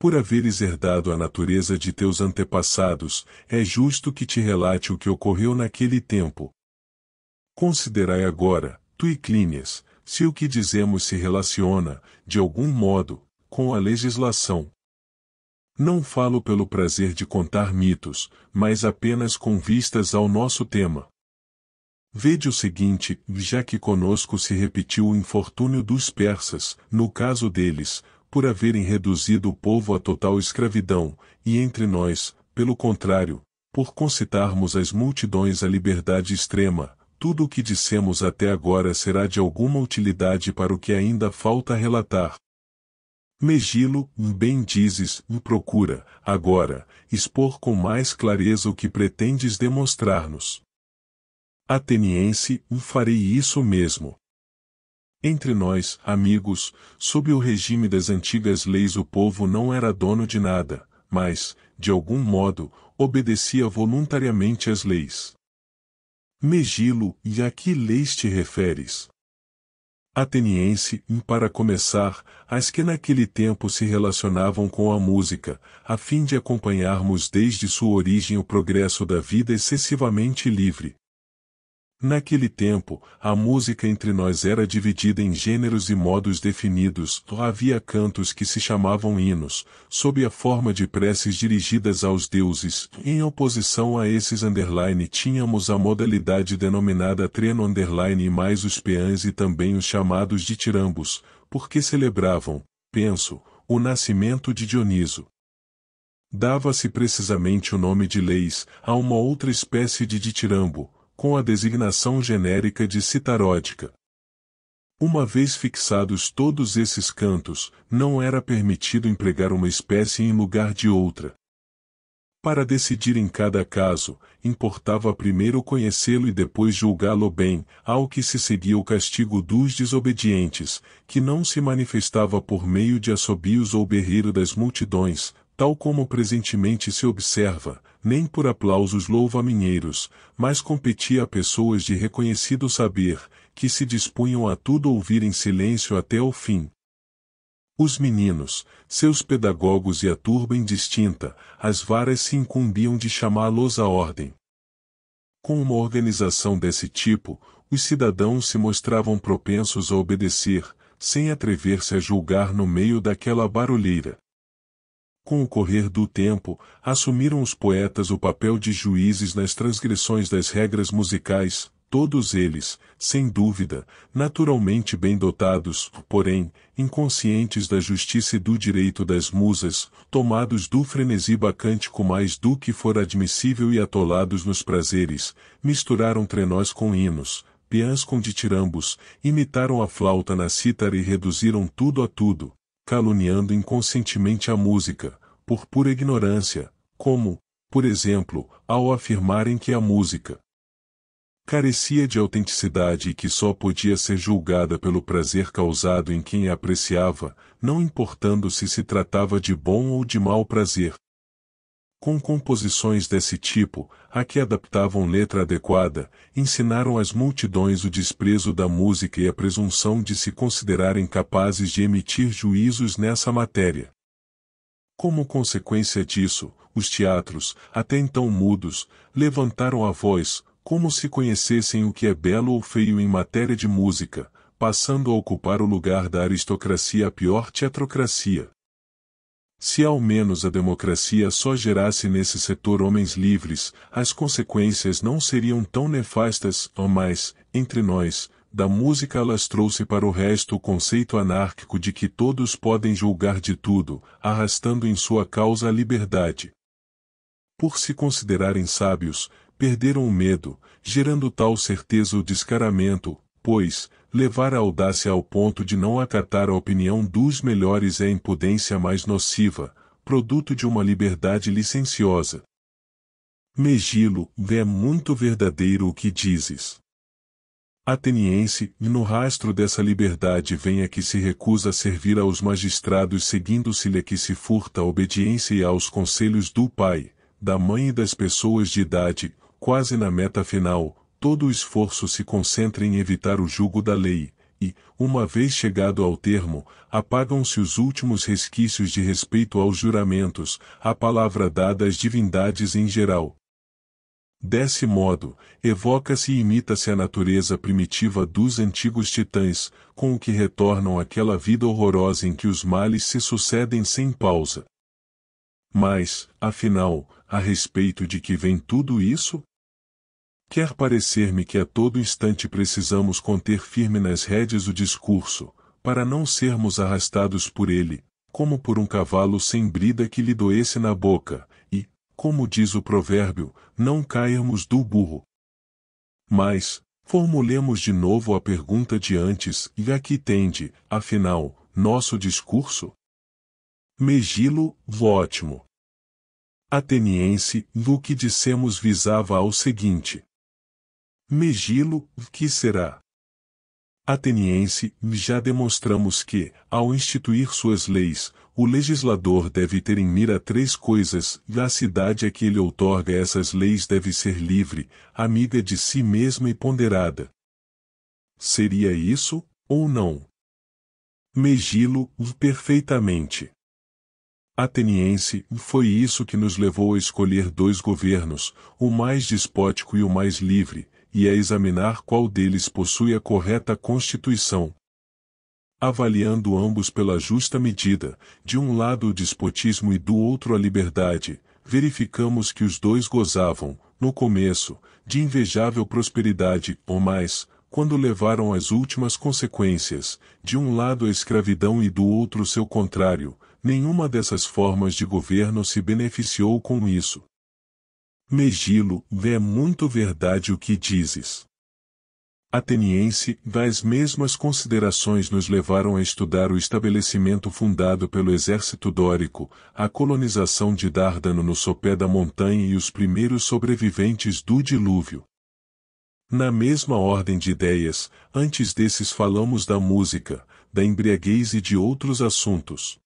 Por haveres herdado a natureza de teus antepassados, é justo que te relate o que ocorreu naquele tempo. Considerai agora, tu e Clínias, Se o que dizemos se relaciona, de algum modo, com a legislação. Não falo pelo prazer de contar mitos, mas apenas com vistas ao nosso tema. Vede o seguinte, já que conosco se repetiu o infortúnio dos persas, no caso deles, por haverem reduzido o povo à total escravidão, e entre nós, pelo contrário, por concitarmos as multidões à liberdade extrema, tudo o que dissemos até agora será de alguma utilidade para o que ainda falta relatar. Megilo, bem dizes, procura, agora, expor com mais clareza o que pretendes demonstrar-nos. Ateniense, farei isso mesmo. Entre nós, amigos, sob o regime das antigas leis o povo não era dono de nada, mas, de algum modo, obedecia voluntariamente às leis. Megilo, e a que leis te referes? Ateniense, para começar, as que naquele tempo se relacionavam com a música, a fim de acompanharmos desde sua origem o progresso da vida excessivamente livre. Naquele tempo, a música entre nós era dividida em gêneros e modos definidos, havia cantos que se chamavam hinos, sob a forma de preces dirigidas aos deuses, em oposição a esses underline tínhamos a modalidade denominada treno underline e mais os peãs e também os chamados de tirambos, porque celebravam, penso, o nascimento de Dioniso. Dava-se precisamente o nome de leis a uma outra espécie de ditirambo, com a designação genérica de citaródica. Uma vez fixados todos esses cantos, não era permitido empregar uma espécie em lugar de outra. Para decidir em cada caso, importava primeiro conhecê-lo e depois julgá-lo bem, ao que se seguia o castigo dos desobedientes, que não se manifestava por meio de assobios ou berreiro das multidões, tal como presentemente se observa, nem por aplausos louvaminheiros, mas competia a pessoas de reconhecido saber, que se dispunham a tudo ouvir em silêncio até o fim. Os meninos, seus pedagogos e a turba indistinta, as varas se incumbiam de chamá-los à ordem. Com uma organização desse tipo, os cidadãos se mostravam propensos a obedecer, sem atrever-se a julgar no meio daquela barulheira. Com o correr do tempo, assumiram os poetas o papel de juízes nas transgressões das regras musicais, todos eles, sem dúvida, naturalmente bem dotados, porém, inconscientes da justiça e do direito das musas, tomados do frenesi bacântico mais do que for admissível e atolados nos prazeres, misturaram trenós com hinos, peãs com ditirambos, imitaram a flauta na cítara e reduziram tudo a tudo, caluniando inconscientemente a música, por pura ignorância, como, por exemplo, ao afirmarem que a música carecia de autenticidade e que só podia ser julgada pelo prazer causado em quem a apreciava, não importando se se tratava de bom ou de mau prazer. Com composições desse tipo, a que adaptavam letra adequada, ensinaram às multidões o desprezo da música e a presunção de se considerarem capazes de emitir juízos nessa matéria. Como consequência disso, os teatros, até então mudos, levantaram a voz, como se conhecessem o que é belo ou feio em matéria de música, passando a ocupar o lugar da aristocracia a pior teatrocracia. Se ao menos a democracia só gerasse nesse setor homens livres, as consequências não seriam tão nefastas, mas, entre nós, da música alastrou-se para o resto o conceito anárquico de que todos podem julgar de tudo, arrastando em sua causa a liberdade. Por se considerarem sábios, perderam o medo, gerando tal certeza o descaramento, pois, levar a audácia ao ponto de não acatar a opinião dos melhores é a impudência mais nociva, produto de uma liberdade licenciosa. Megilo, é muito verdadeiro o que dizes. Ateniense, no rastro dessa liberdade vem a que se recusa a servir aos magistrados seguindo-se-lhe que se furta a obediência e aos conselhos do pai, da mãe e das pessoas de idade, quase na meta final, todo o esforço se concentra em evitar o jugo da lei, e, uma vez chegado ao termo, apagam-se os últimos resquícios de respeito aos juramentos, à palavra dada às divindades em geral. Desse modo, evoca-se e imita-se a natureza primitiva dos antigos titãs, com o que retornam àquela vida horrorosa em que os males se sucedem sem pausa. Mas, afinal, a respeito de que vem tudo isso? Quer parecer-me que a todo instante precisamos conter firme nas rédeas o discurso, para não sermos arrastados por ele, como por um cavalo sem brida que lhe doesse na boca, e, como diz o provérbio, não cairmos do burro. Mas, formulemos de novo a pergunta de antes, e a que tende, afinal, nosso discurso? Megilo, ótimo. Ateniense, o que dissemos visava ao seguinte. Megilo, que será? Ateniense, já demonstramos que, ao instituir suas leis, o legislador deve ter em mira três coisas, e a cidade a que ele outorga essas leis deve ser livre, amiga de si mesma e ponderada. Seria isso, ou não? Megilo, perfeitamente. Ateniense, foi isso que nos levou a escolher dois governos, o mais despótico e o mais livre, e a examinar qual deles possui a correta constituição. Avaliando ambos pela justa medida, de um lado o despotismo e do outro a liberdade, verificamos que os dois gozavam, no começo, de invejável prosperidade, ou mais, quando levaram às últimas consequências, de um lado a escravidão e do outro seu contrário. Nenhuma dessas formas de governo se beneficiou com isso. Megilo, é muito verdade o que dizes. Ateniense, as mesmas considerações nos levaram a estudar o estabelecimento fundado pelo exército dórico, a colonização de Dárdano no sopé da montanha e os primeiros sobreviventes do dilúvio. Na mesma ordem de ideias, antes desses falamos da música, da embriaguez e de outros assuntos.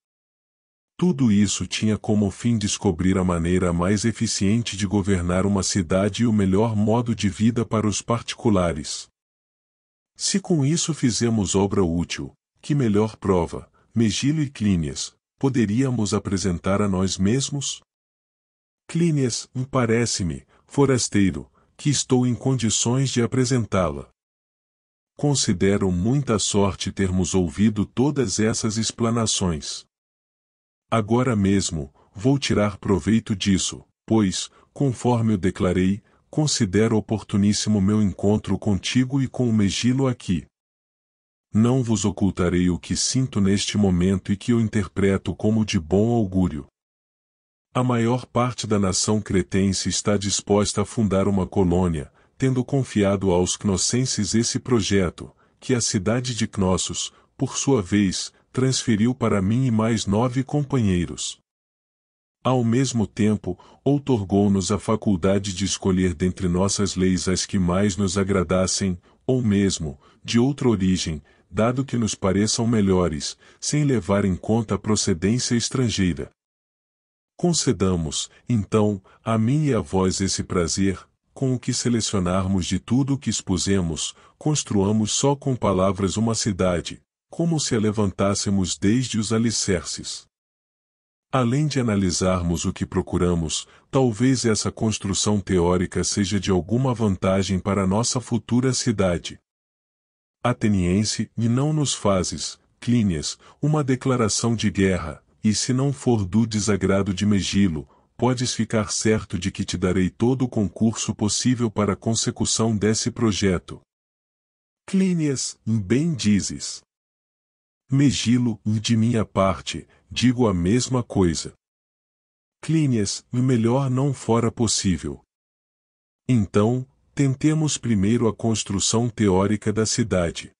Tudo isso tinha como fim descobrir a maneira mais eficiente de governar uma cidade e o melhor modo de vida para os particulares. Se com isso fizemos obra útil, que melhor prova, Megilo e Clínias, poderíamos apresentar a nós mesmos? Clínias, parece-me, forasteiro, que estou em condições de apresentá-la. Considero muita sorte termos ouvido todas essas explanações. Agora mesmo, vou tirar proveito disso, pois, conforme eu declarei, considero oportuníssimo meu encontro contigo e com o Megilo aqui. Não vos ocultarei o que sinto neste momento e que eu interpreto como de bom augúrio. A maior parte da nação cretense está disposta a fundar uma colônia, tendo confiado aos cnossenses esse projeto, que a cidade de Cnossos, por sua vez, transferiu para mim e mais nove companheiros. Ao mesmo tempo, outorgou-nos a faculdade de escolher dentre nossas leis as que mais nos agradassem, ou mesmo, de outra origem, dado que nos pareçam melhores, sem levar em conta a procedência estrangeira. Concedamos, então, a mim e a vós esse prazer, com o que selecionarmos de tudo o que expusemos, construamos só com palavras uma cidade, como se a levantássemos desde os alicerces. Além de analisarmos o que procuramos, talvez essa construção teórica seja de alguma vantagem para nossa futura cidade. Ateniense, e não nos fazes, Clínias, uma declaração de guerra, e se não for do desagrado de Megilo, podes ficar certo de que te darei todo o concurso possível para a consecução desse projeto. Clínias, bem dizes. Megilo, de minha parte, digo a mesma coisa. Clínias, melhor não fora possível. Então, tentemos primeiro a construção teórica da cidade.